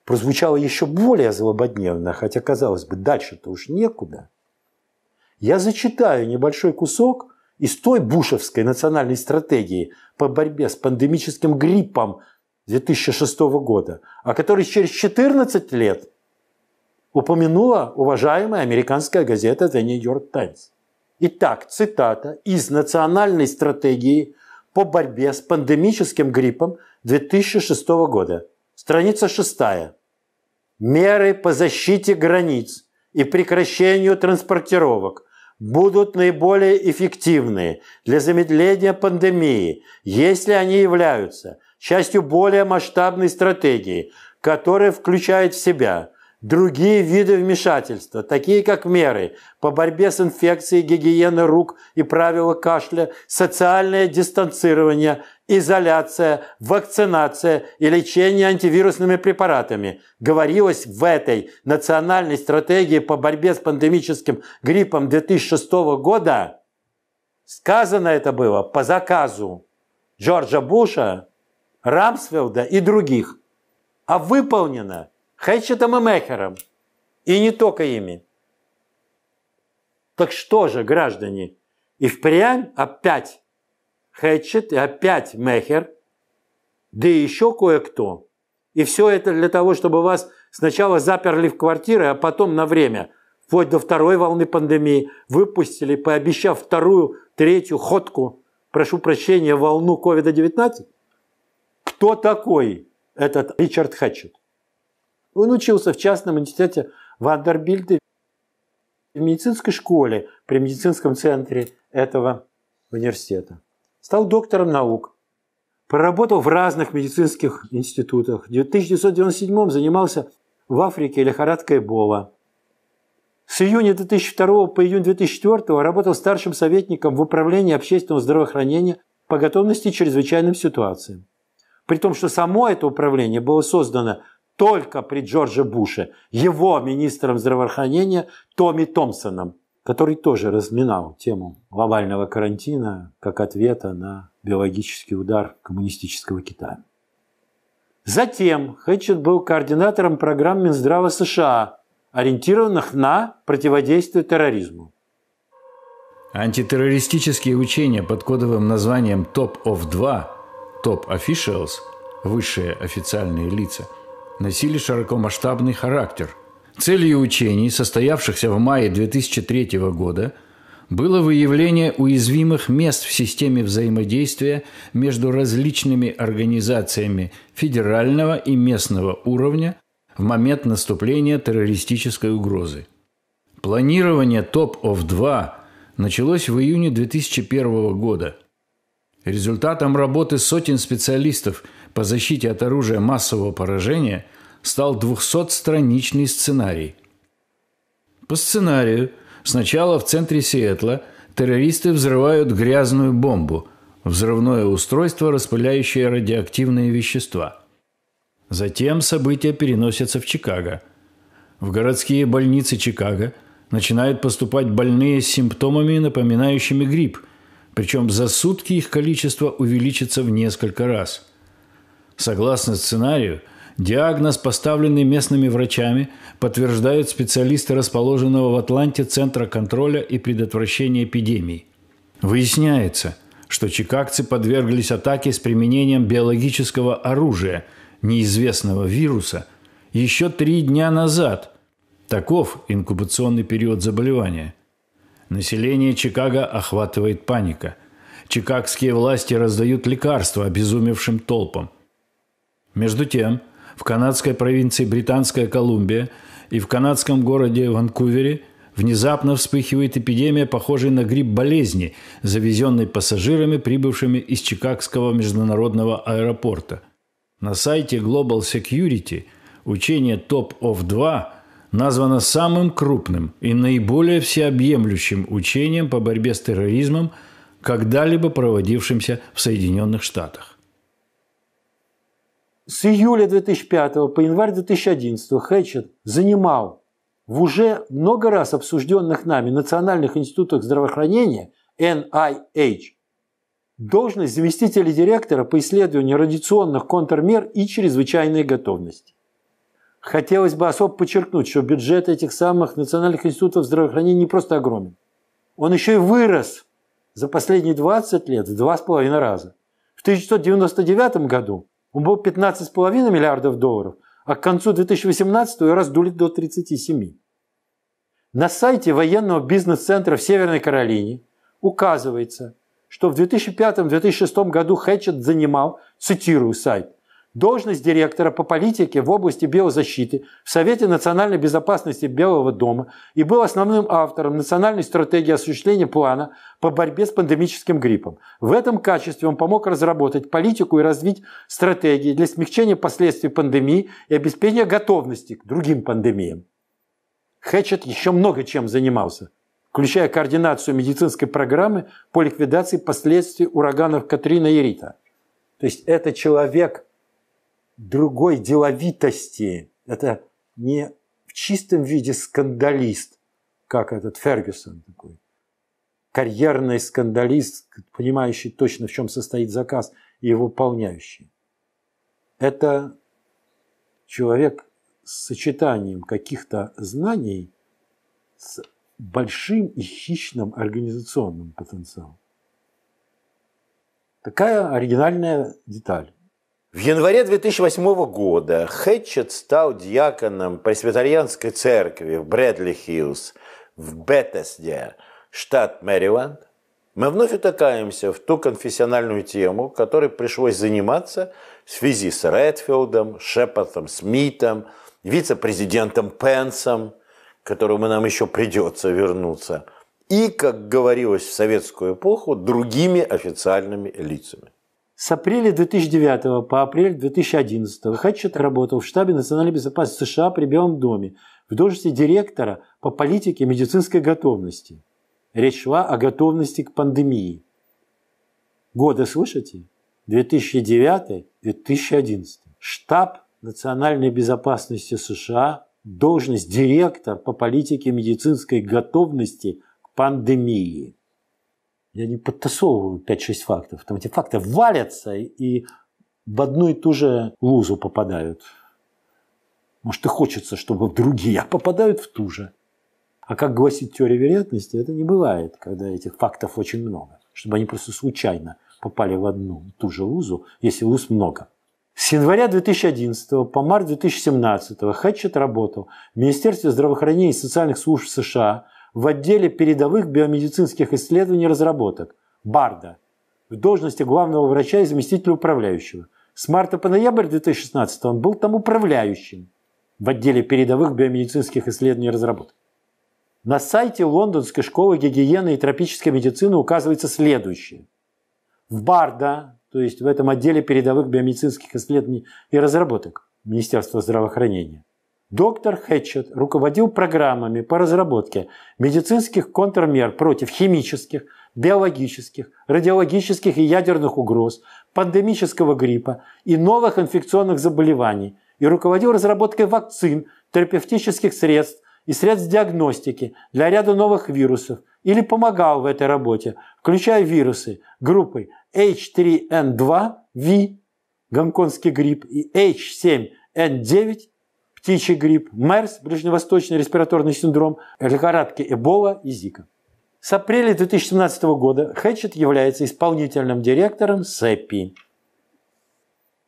прозвучала еще более злободневно, хотя, казалось бы, дальше-то уж некуда, я зачитаю небольшой кусок из той бушевской национальной стратегии по борьбе с пандемическим гриппом две тысячи шестого года, о которой через четырнадцать лет упомянула уважаемая американская газета The New York Times. Итак, цитата из национальной стратегии по борьбе с пандемическим гриппом две тысячи шестого года. Страница шестая. Меры по защите границ и прекращению транспортировок будут наиболее эффективны для замедления пандемии, если они являются частью более масштабной стратегии, которая включает в себя другие виды вмешательства, такие как меры по борьбе с инфекцией, гигиена рук и правила кашля, социальное дистанцирование, изоляция, вакцинация и лечение антивирусными препаратами, говорилось в этой национальной стратегии по борьбе с пандемическим гриппом две тысячи шестого года. Сказано это было по заказу Джорджа Буша, Рамсфелда и других, а выполнено Хэтчеттом и Мехером, и не только ими. Так что же, граждане, и впрямь опять Хэтчетт, и опять Мехер, да и еще кое-кто. И все это для того, чтобы вас сначала заперли в квартиры, а потом на время, вплоть до второй волны пандемии, выпустили, пообещав вторую, третью ходку, прошу прощения, волну ковид девятнадцать? Кто такой этот Ричард Хэтчетт? Он учился в частном университете Вандербильта, в медицинской школе при медицинском центре этого университета. Стал доктором наук. Проработал в разных медицинских институтах. В тысяча девятьсот девяносто седьмом занимался в Африке лихорадкой Эбола. С июня две тысячи второго по июнь две тысячи четвёртого работал старшим советником в управлении общественного здравоохранения по готовности к чрезвычайным ситуациям. При том, что само это управление было создано только при Джорже Буше, его министром здравоохранения Томми Томпсоном, который тоже разминал тему глобального карантина как ответа на биологический удар коммунистического Китая. Затем Хэтчетт был координатором программ Минздрава США, ориентированных на противодействие терроризму. Антитеррористические учения под кодовым названием топ оф два, Top Officials, высшие официальные лица, носили широкомасштабный характер. Целью учений, состоявшихся в мае две тысячи третьего года, было выявление уязвимых мест в системе взаимодействия между различными организациями федерального и местного уровня в момент наступления террористической угрозы. Планирование топ оф два началось в июне две тысячи первого года. Результатом работы сотен специалистов по защите от оружия массового поражения стал двухсотстраничный сценарий. По сценарию сначала в центре Сиэтла террористы взрывают грязную бомбу, взрывное устройство, распыляющее радиоактивные вещества. Затем события переносятся в Чикаго. В городские больницы Чикаго начинают поступать больные с симптомами, напоминающими грипп, причем за сутки их количество увеличится в несколько раз. Согласно сценарию, диагноз, поставленный местными врачами, подтверждают специалисты расположенного в Атланте Центра контроля и предотвращения эпидемий. Выясняется, что чикагцы подверглись атаке с применением биологического оружия, неизвестного вируса, еще три дня назад. Таков инкубационный период заболевания. Население Чикаго охватывает паника. Чикагские власти раздают лекарства обезумевшим толпам. Между тем, в канадской провинции Британская Колумбия и в канадском городе Ванкувере внезапно вспыхивает эпидемия, похожая на грипп болезни, завезенной пассажирами, прибывшими из Чикагского международного аэропорта. На сайте Global Security учение топ офф два названо самым крупным и наиболее всеобъемлющим учением по борьбе с терроризмом, когда-либо проводившимся в Соединенных Штатах. С июля две тысячи пятого по январь две тысячи одиннадцатого Хэтчетт занимал в уже много раз обсужденных нами национальных институтах здравоохранения эн ай эйч должность заместителя директора по исследованию радиационных контрмер и чрезвычайной готовности. Хотелось бы особо подчеркнуть, что бюджет этих самых национальных институтов здравоохранения не просто огромен. Он еще и вырос за последние двадцать лет в два с половиной раза. В тысяча девятьсот девяносто девятом году он был пятнадцать с половиной миллиардов долларов, а к концу две тысячи восемнадцатого его раздули до тридцати семи. На сайте военного бизнес-центра в Северной Каролине указывается, что в две тысячи пятом — две тысячи шестом году Хэтчетт занимал, цитирую сайт, должность директора по политике в области биозащиты в Совете национальной безопасности Белого дома и был основным автором национальной стратегии осуществления плана по борьбе с пандемическим гриппом. В этом качестве он помог разработать политику и развить стратегии для смягчения последствий пандемии и обеспечения готовности к другим пандемиям. Хэтчетт еще много чем занимался, включая координацию медицинской программы по ликвидации последствий ураганов Катрина и Рита. То есть это человек другой деловитости. Это не в чистом виде скандалист, как этот Фергюсон такой. Карьерный скандалист, понимающий точно, в чем состоит заказ, и его выполняющий. Это человек с сочетанием каких-то знаний с большим и хищным организационным потенциалом. Такая оригинальная деталь. В январе две тысячи восьмого года Хэтчетт стал диаконом Пресвитерианской церкви в Брэдли-Хиллз, в Беттесде, штат Мэриленд. Мы вновь утыкаемся в ту конфессиональную тему, которой пришлось заниматься в связи с Редфилдом, Шепардом, Смитом, вице-президентом Пенсом, к которому нам еще придется вернуться, и, как говорилось в советскую эпоху, другими официальными лицами. С апреля две тысячи девятого по апрель две тысячи одиннадцатого Хэтчетт работал в штабе национальной безопасности США при Белом доме в должности директора по политике медицинской готовности. Речь шла о готовности к пандемии. Годы слышите? две тысячи девятый — две тысячи одиннадцатый. Штаб национальной безопасности США, должность директор по политике медицинской готовности к пандемии. Я не подтасовываю пять-шесть фактов. Там эти факты валятся и в одну и ту же лузу попадают. Может, и хочется, чтобы в другие, а попадают в ту же. А как гласит теория вероятности, это не бывает, когда этих фактов очень много. Чтобы они просто случайно попали в одну и ту же лузу, если луз много. С января две тысячи одиннадцатого по март две тысячи семнадцатого Хэтчетт работал в Министерстве здравоохранения и социальных служб США в отделе передовых биомедицинских исследований и разработок барда в должности главного врача и заместителя управляющего. С марта по ноябрь две тысячи шестнадцатого он был там управляющим в отделе передовых биомедицинских исследований и разработок. На сайте Лондонской школы гигиены и тропической медицины указывается следующее. В барда, то есть в этом отделе передовых биомедицинских исследований и разработок Министерства здравоохранения, доктор Хэтчетт руководил программами по разработке медицинских контрмер против химических, биологических, радиологических и ядерных угроз, пандемического гриппа и новых инфекционных заболеваний и руководил разработкой вакцин, терапевтических средств и средств диагностики для ряда новых вирусов или помогал в этой работе, включая вирусы группы эйч три эн два ви, гонконгский грипп, и эйч семь эн девять, птичий грипп, МЕРС, ближневосточный респираторный синдром, лихорадки Эбола и Зика. С апреля две тысячи семнадцатого года Хэтчетт является исполнительным директором сепи.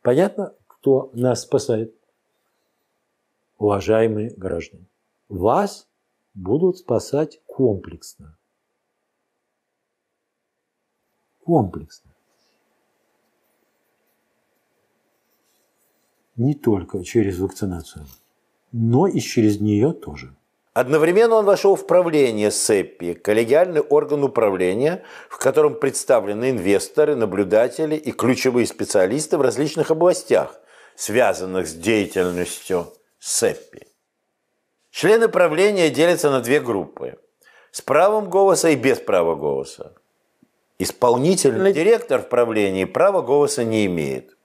Понятно, кто нас спасает? Уважаемые граждане, вас будут спасать комплексно. Комплексно. Не только через вакцинацию, но и через нее тоже. Одновременно он вошел в правление сепи, коллегиальный орган управления, в котором представлены инвесторы, наблюдатели и ключевые специалисты в различных областях, связанных с деятельностью сепи. Члены правления делятся на две группы – с правом голоса и без права голоса. Исполнительный директор в правлении права голоса не имеет.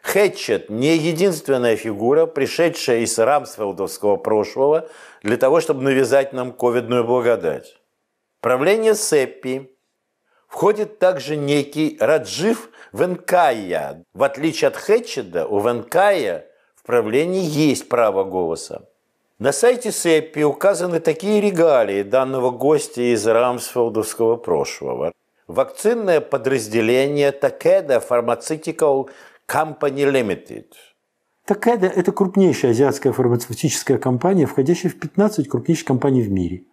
Хэтчетт не единственная фигура, пришедшая из рамсфелдовского прошлого для того, чтобы навязать нам ковидную благодать. В правление сепи входит также некий Раджив Венкайя. В отличие от Хэтчетта, у Венкайя в правлении есть право голоса. На сайте сепи указаны такие регалии данного гостя из рамсфелдовского прошлого. Вакцинное подразделение Такеда Pharmaceuticals Company Limited. Такеда – это крупнейшая азиатская фармацевтическая компания, входящая в пятнадцать крупнейших компаний в мире.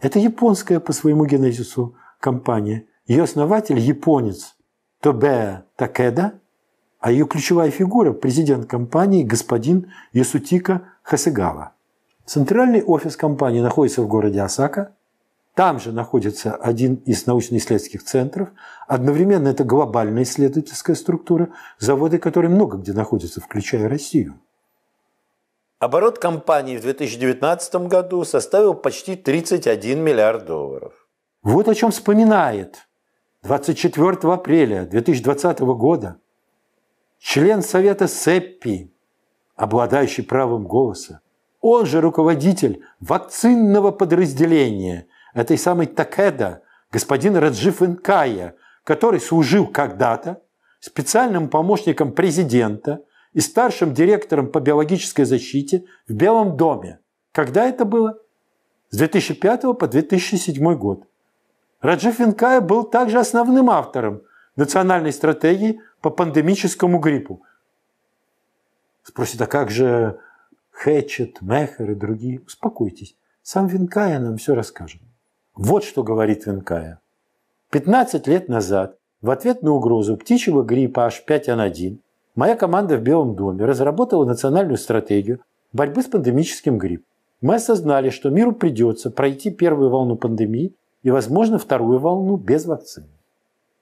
Это японская по своему генезису компания. Ее основатель – японец Тобеа Такеда, а ее ключевая фигура – президент компании господин Ясутика Хасегава. Центральный офис компании находится в городе Осака. Там же находится один из научно-исследовательских центров. Одновременно это глобальная исследовательская структура, заводы которой много где находятся, включая Россию. Оборот компании в две тысячи девятнадцатом году составил почти тридцать один миллиард долларов. Вот о чем вспоминает двадцать четвёртого апреля две тысячи двадцатого года член Совета сепи, обладающий правом голоса, он же руководитель вакцинного подразделения этой самой Такеда, господин Раджив Венкайя, который служил когда-то специальным помощником президента и старшим директором по биологической защите в Белом доме. Когда это было? С две тысячи пятого по две тысячи седьмой год. Раджив Венкайя был также основным автором национальной стратегии по пандемическому гриппу. Спросит, а как же Хэтчетт, Мехер и другие? Успокойтесь, сам Венкайя нам все расскажет. Вот что говорит Венкайя. пятнадцать лет назад в ответ на угрозу птичьего гриппа H пять N один моя команда в Белом доме разработала национальную стратегию борьбы с пандемическим гриппом. Мы осознали, что миру придется пройти первую волну пандемии и, возможно, вторую волну без вакцины.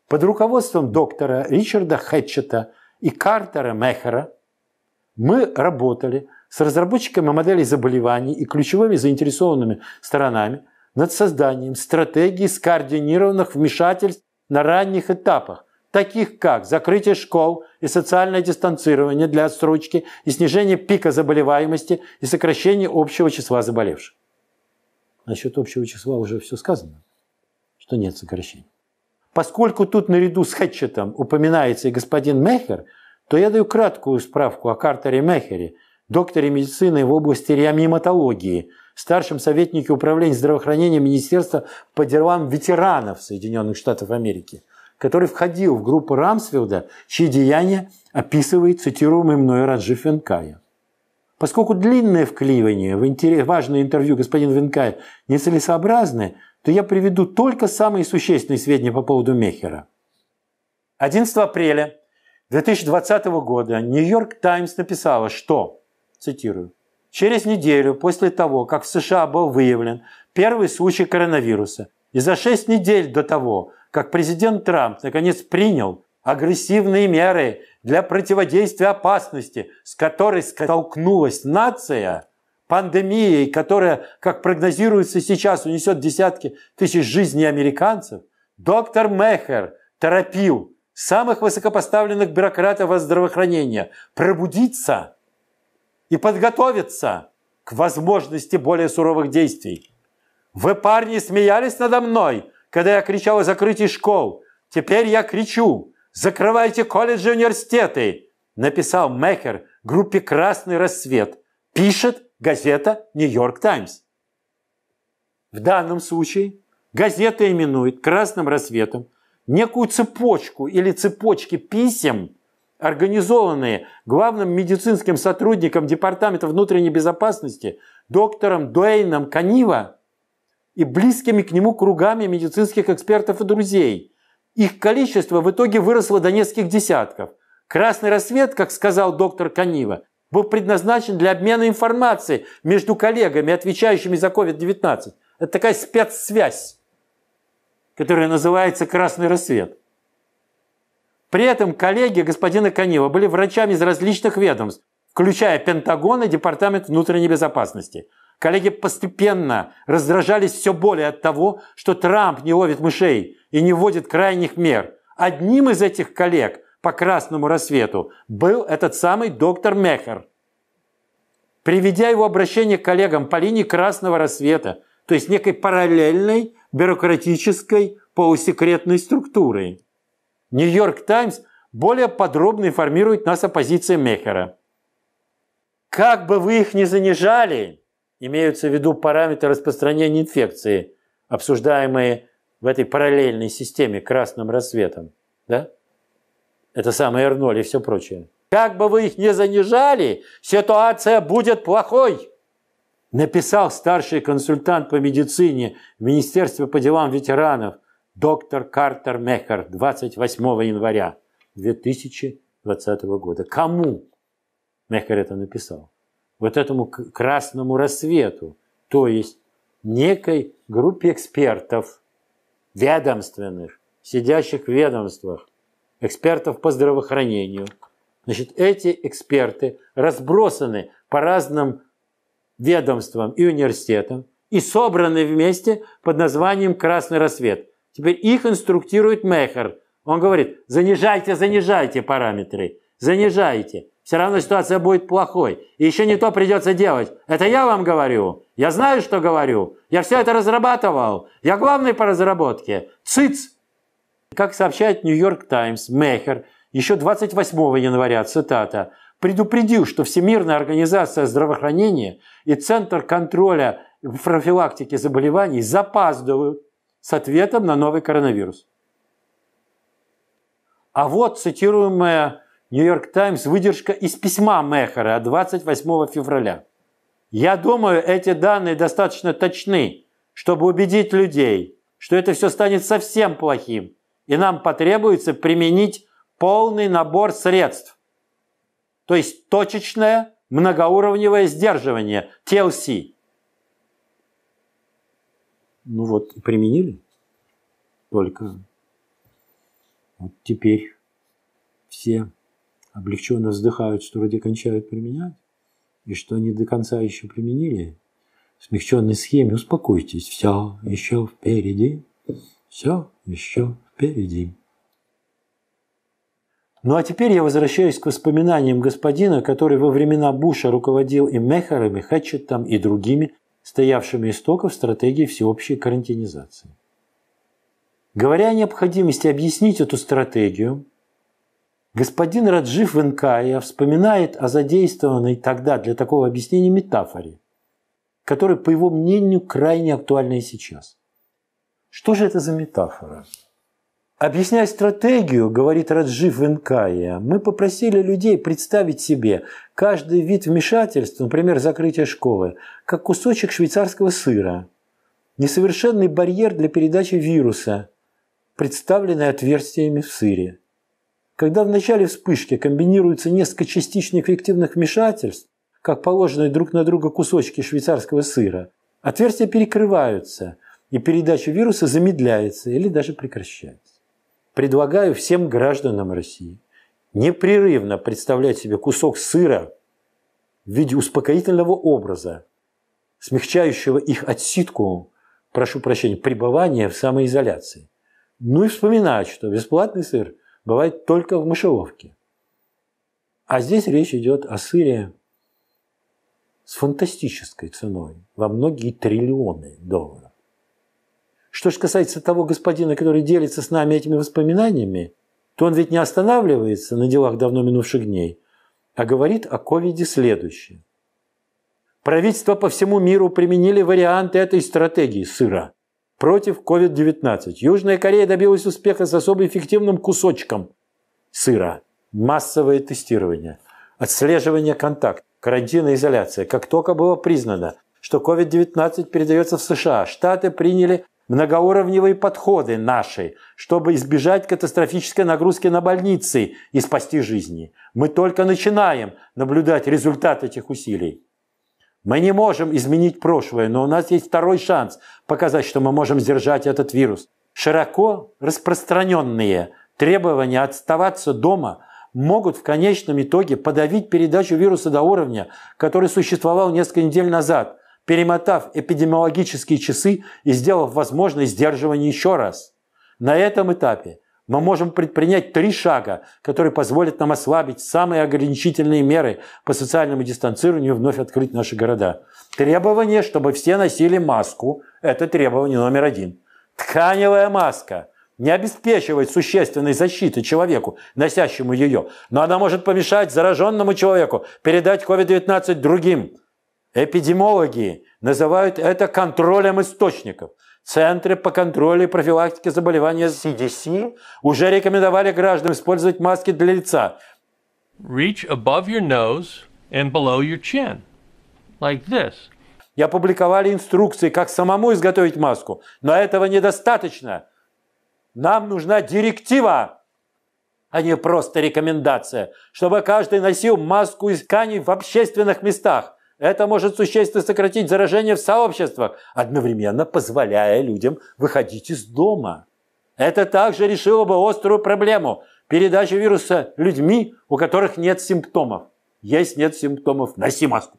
Под руководством доктора Ричарда Хэтчетта и Картера Мехера мы работали с разработчиками моделей заболеваний и ключевыми заинтересованными сторонами над созданием стратегий скоординированных вмешательств на ранних этапах, таких как закрытие школ и социальное дистанцирование для отсрочки и снижение пика заболеваемости и сокращение общего числа заболевших. Насчет общего числа уже все сказано, что нет сокращения. Поскольку тут наряду с Хэтчеттом упоминается и господин Мехер, то я даю краткую справку о Картере Мехере, докторе медицины в области реаниматологии, старшем советнике управления здравоохранения Министерства по делам ветеранов Соединенных Штатов Америки, который входил в группу Рамсфелда, чьи деяния описывает цитируемый мной Раджив Венкайя. Поскольку длинное вклинивание в важное интервью господина Венкайя нецелесообразное, то я приведу только самые существенные сведения по поводу Мехера. одиннадцатого апреля две тысячи двадцатого года «Нью-Йорк Таймс» написала, что, цитирую, через неделю после того, как в США был выявлен первый случай коронавируса, и за шесть недель до того, как президент Трамп наконец принял агрессивные меры для противодействия опасности, с которой столкнулась нация, пандемией, которая, как прогнозируется сейчас, унесет десятки тысяч жизней американцев, доктор Мехер торопил самых высокопоставленных бюрократов от здравоохранения пробудиться и подготовиться к возможности более суровых действий. Вы, парни, смеялись надо мной, когда я кричал о закрытии школ. Теперь я кричу: закрывайте колледжи и университеты, написал Мехер группе «Красный рассвет», пишет газета «Нью-Йорк Таймс». В данном случае Газета именует красным рассветом некую цепочку или цепочки писем, организованные главным медицинским сотрудником Департамента внутренней безопасности доктором Дуэйном Канива и близкими к нему кругами медицинских экспертов и друзей. Их количество в итоге выросло до нескольких десятков. Красный рассвет, как сказал доктор Канива, был предназначен для обмена информацией между коллегами, отвечающими за ковид девятнадцать. Это такая спецсвязь, которая называется «Красный рассвет». При этом коллеги господина Канива были врачами из различных ведомств, включая Пентагон и Департамент внутренней безопасности. Коллеги постепенно раздражались все более от того, что Трамп не ловит мышей и не вводит крайних мер. Одним из этих коллег по красному рассвету был этот самый доктор Мехер. Приведя его обращение к коллегам по линии красного рассвета, то есть некой параллельной бюрократической полусекретной структурой, «Нью-Йорк Таймс» более подробно информирует нас о позиции Мехера. «Как бы вы их ни занижали», имеются в виду параметры распространения инфекции, обсуждаемые в этой параллельной системе красным рассветом, да? Это самое эр ноль и все прочее. «Как бы вы их ни занижали, ситуация будет плохой», написал старший консультант по медицине в Министерстве по делам ветеранов доктор Картер Мехер двадцать восьмого января две тысячи двадцатого года. Кому Мехер это написал? Вот этому красному рассвету, то есть некой группе экспертов, ведомственных, сидящих в ведомствах, экспертов по здравоохранению. Значит, эти эксперты разбросаны по разным ведомствам и университетам и собраны вместе под названием «Красный рассвет». Теперь их инструктирует Мехер. Он говорит: занижайте, занижайте параметры, занижайте. Все равно ситуация будет плохой. И еще не то придется делать. Это я вам говорю. Я знаю, что говорю. Я все это разрабатывал. Я главный по разработке. Циц! Как сообщает «Нью-Йорк Таймс», Мехер еще двадцать восьмого января, цитата, предупредил, что Всемирная организация здравоохранения и Центр контроля и профилактики заболеваний запаздывают с ответом на новый коронавирус. А вот цитируемая «Нью-Йорк Таймс» выдержка из письма Мехера от двадцать восьмого февраля. «Я думаю, эти данные достаточно точны, чтобы убедить людей, что это все станет совсем плохим, и нам потребуется применить полный набор средств, то есть точечное многоуровневое сдерживание, ти эл си». Ну вот, и применили. Только вот теперь все облегченно вздыхают, что вроде кончают применять, и что не до конца еще применили. В смягченной схеме успокойтесь, все еще впереди, все еще впереди. Ну а теперь я возвращаюсь к воспоминаниям господина, который во времена Буша руководил и Мехером, и Хэтчеттом, и другими, стоявшими истоков стратегии всеобщей карантинизации. Говоря о необходимости объяснить эту стратегию, господин Раджив Венкайя вспоминает о задействованной тогда для такого объяснения метафоре, которая, по его мнению, крайне актуальна и сейчас. Что же это за метафора? «Объясняя стратегию, — говорит Раджив Венкайя, — мы попросили людей представить себе каждый вид вмешательства, например, закрытие школы, как кусочек швейцарского сыра, несовершенный барьер для передачи вируса, представленный отверстиями в сыре. Когда в начале вспышки комбинируются несколько частично эффективных вмешательств, как положенные друг на друга кусочки швейцарского сыра, отверстия перекрываются, и передача вируса замедляется или даже прекращается. Предлагаю всем гражданам России непрерывно представлять себе кусок сыра в виде успокоительного образа, смягчающего их отсидку, прошу прощения, пребывание в самоизоляции. Ну и вспоминать, что бесплатный сыр бывает только в мышеловке. А здесь речь идет о сыре с фантастической ценой во многие триллионы долларов. Что же касается того господина, который делится с нами этими воспоминаниями, то он ведь не останавливается на делах давно минувших дней, а говорит о ковиде следующее. Правительства по всему миру применили варианты этой стратегии сыра, против ковид девятнадцать. Южная Корея добилась успеха с особо эффективным кусочком сыра. Массовое тестирование, отслеживание контактов, карантин и изоляция. Как только было признано, что ковид девятнадцать передается в США, Штаты приняли многоуровневые подходы наши, чтобы избежать катастрофической нагрузки на больницы и спасти жизни. Мы только начинаем наблюдать результат этих усилий. Мы не можем изменить прошлое, но у нас есть второй шанс показать, что мы можем сдержать этот вирус. Широко распространенные требования оставаться дома могут в конечном итоге подавить передачу вируса до уровня, который существовал несколько недель назад, перемотав эпидемиологические часы и сделав возможное сдерживание еще раз. На этом этапе мы можем предпринять три шага, которые позволят нам ослабить самые ограничительные меры по социальному дистанцированию и вновь открыть наши города. Требование, чтобы все носили маску. Это требование номер один. Тканевая маска не обеспечивает существенной защиты человеку, носящему ее, но она может помешать зараженному человеку передать ковид девятнадцать другим. Эпидемиологи называют это контролем источников. Центры по контролю и профилактике заболевания си ди си уже рекомендовали гражданам использовать маски для лица. Reach above your nose and below your chin. Like this. И опубликовали инструкции, как самому изготовить маску. Но этого недостаточно. Нам нужна директива, а не просто рекомендация, чтобы каждый носил маску из тканей в общественных местах. Это может существенно сократить заражение в сообществах, одновременно позволяя людям выходить из дома. Это также решило бы острую проблему передачи вируса людьми, у которых нет симптомов. Если нет симптомов, носи маску.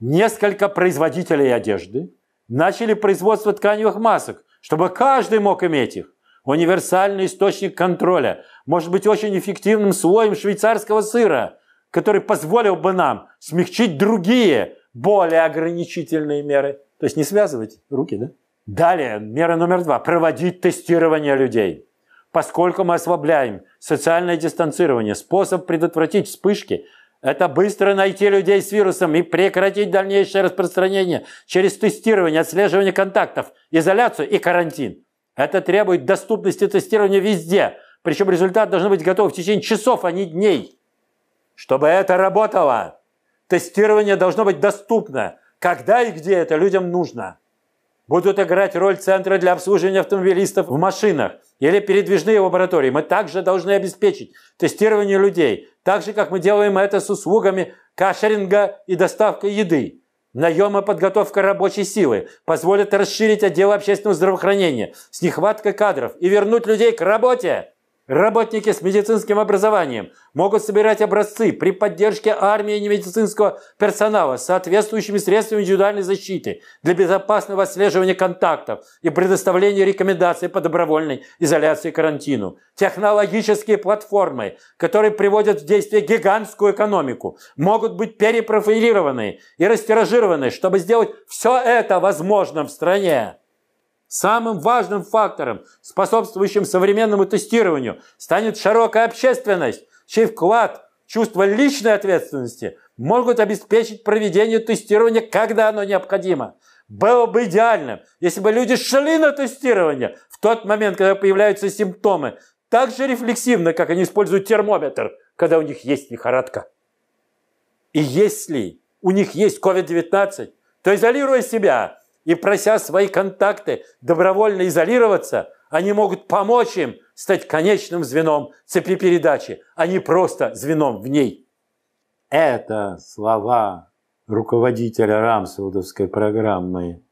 Несколько производителей одежды начали производство тканевых масок, чтобы каждый мог иметь их. Универсальный источник контроля может быть очень эффективным слоем швейцарского сыра, который позволил бы нам смягчить другие, более ограничительные меры. То есть не связывать руки, да? Далее, мера номер два. Проводить тестирование людей. Поскольку мы ослабляем социальное дистанцирование, способ предотвратить вспышки – это быстро найти людей с вирусом и прекратить дальнейшее распространение через тестирование, отслеживание контактов, изоляцию и карантин. Это требует доступности тестирования везде. Причем результат должен быть готов в течение часов, а не дней. Чтобы это работало, тестирование должно быть доступно, когда и где это людям нужно. Будут играть роль центры для обслуживания автомобилистов в машинах или передвижные лаборатории. Мы также должны обеспечить тестирование людей, так же, как мы делаем это с услугами кэшеринга и доставкой еды. Наем и подготовка рабочей силы позволят расширить отделы общественного здравоохранения с нехваткой кадров и вернуть людей к работе. Работники с медицинским образованием могут собирать образцы при поддержке армии и немедицинского персонала с соответствующими средствами индивидуальной защиты для безопасного отслеживания контактов и предоставления рекомендаций по добровольной изоляции и карантину. Технологические платформы, которые приводят в действие гигантскую экономику, могут быть перепрофилированы и растиражированы, чтобы сделать все это возможным в стране. Самым важным фактором, способствующим современному тестированию, станет широкая общественность, чей вклад, чувство личной ответственности могут обеспечить проведение тестирования, когда оно необходимо. Было бы идеально, если бы люди шли на тестирование в тот момент, когда появляются симптомы, так же рефлексивно, как они используют термометр, когда у них есть лихорадка. И если у них есть ковид девятнадцать, то изолируя себя и прося свои контакты добровольно изолироваться, они могут помочь им стать конечным звеном цепи передачи, а не просто звеном в ней. Это слова руководителя Рамсфилдовской программы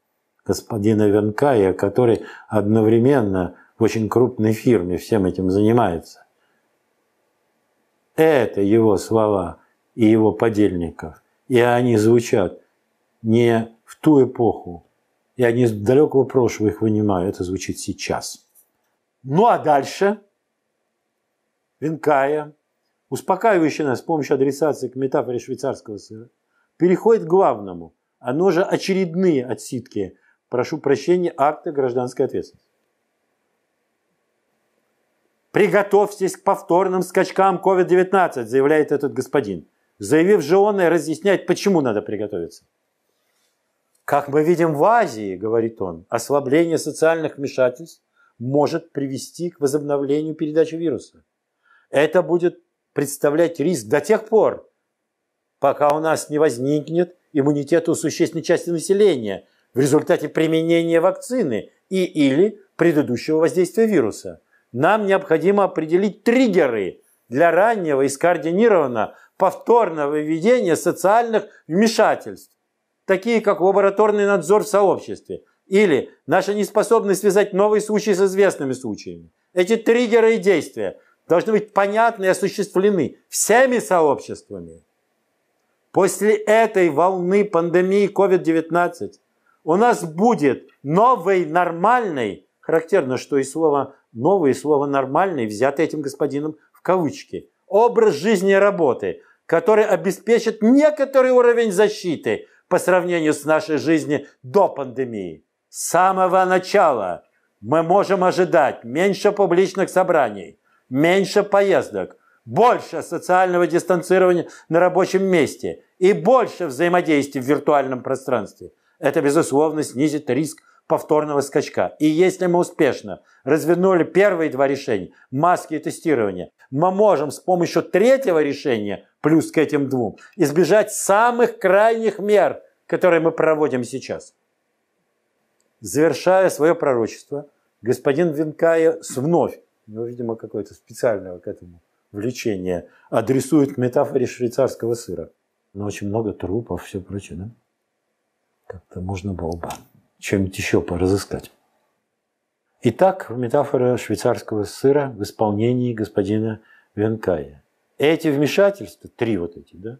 господина Венкайя, который одновременно в очень крупной фирме всем этим занимается. Это его слова и его подельников. И они звучат не в ту эпоху, и они из далекого прошлого их вынимают. Это звучит сейчас. Ну а дальше Венкайя, успокаивающий нас с помощью адресации к метафоре швейцарского сыра, переходит к главному. Оно же очередные отсидки, прошу прощения, акты гражданской ответственности. Приготовьтесь к повторным скачкам ковид девятнадцать, заявляет этот господин, заявив же он и разъясняет, почему надо приготовиться. Как мы видим в Азии, говорит он, ослабление социальных вмешательств может привести к возобновлению передачи вируса. Это будет представлять риск до тех пор, пока у нас не возникнет иммунитет у существенной части населения в результате применения вакцины и или предыдущего воздействия вируса. Нам необходимо определить триггеры для раннего и скоординированного повторного введения социальных вмешательств, такие как лабораторный надзор в сообществе или наша неспособность связать новые случаи с известными случаями. Эти триггеры и действия должны быть понятны и осуществлены всеми сообществами. После этой волны пандемии ковид девятнадцать у нас будет новый нормальный, характерно, что и слово «новый», и слово «нормальный» взято этим господином в кавычки, образ жизни и работы, который обеспечит некоторый уровень защиты по сравнению с нашей жизнью до пандемии. С самого начала мы можем ожидать меньше публичных собраний, меньше поездок, больше социального дистанцирования на рабочем месте и больше взаимодействия в виртуальном пространстве. Это, безусловно, снизит риск повторного скачка. И если мы успешно развернули первые два решения, маски и тестирование, мы можем с помощью третьего решения, плюс к этим двум, избежать самых крайних мер, которые мы проводим сейчас. Завершая свое пророчество, господин Венкайя вновь, ну, видимо, какое-то специальное к этому влечение, адресует к метафоре швейцарского сыра. Но очень много трупов, все прочее, да? Как-то можно было бы чем-нибудь еще поразыскать. Итак, метафора швейцарского сыра в исполнении господина Венкайя. Эти вмешательства, три вот эти, да,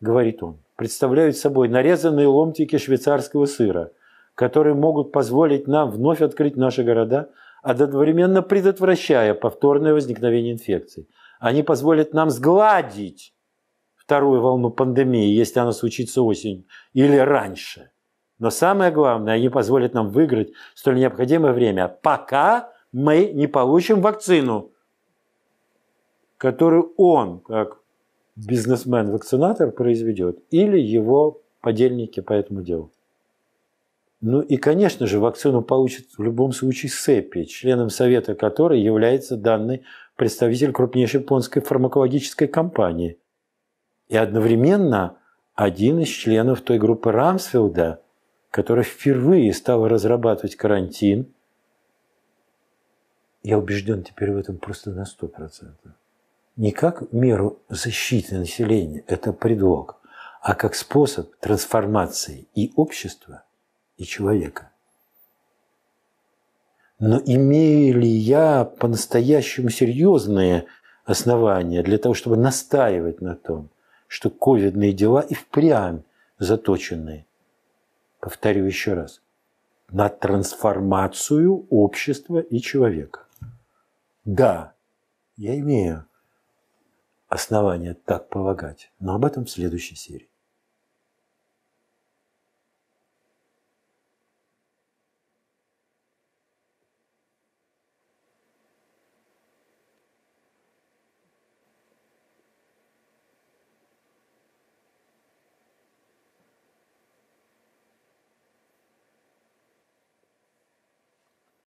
говорит он, представляют собой нарезанные ломтики швейцарского сыра, которые могут позволить нам вновь открыть наши города, одновременно предотвращая повторное возникновение инфекций. Они позволят нам сгладить вторую волну пандемии, если она случится осенью или раньше. Но самое главное, они позволят нам выиграть столь необходимое время, пока мы не получим вакцину, которую он, как бизнесмен-вакцинатор, произведет, или его подельники по этому делу. Ну и, конечно же, вакцину получит в любом случае цепи, членом совета которой является данный представитель крупнейшей японской фармакологической компании. И одновременно один из членов той группы Рамсфилда, которая впервые стала разрабатывать карантин. Я убежден теперь в этом просто на сто процентов. Не как меру защиты населения, это предлог, а как способ трансформации и общества, и человека. Но имею ли я по-настоящему серьезные основания для того, чтобы настаивать на том, что ковидные дела и впрямь заточены, повторю еще раз, на трансформацию общества и человека? Да, я имею основания так полагать, но об этом в следующей серии.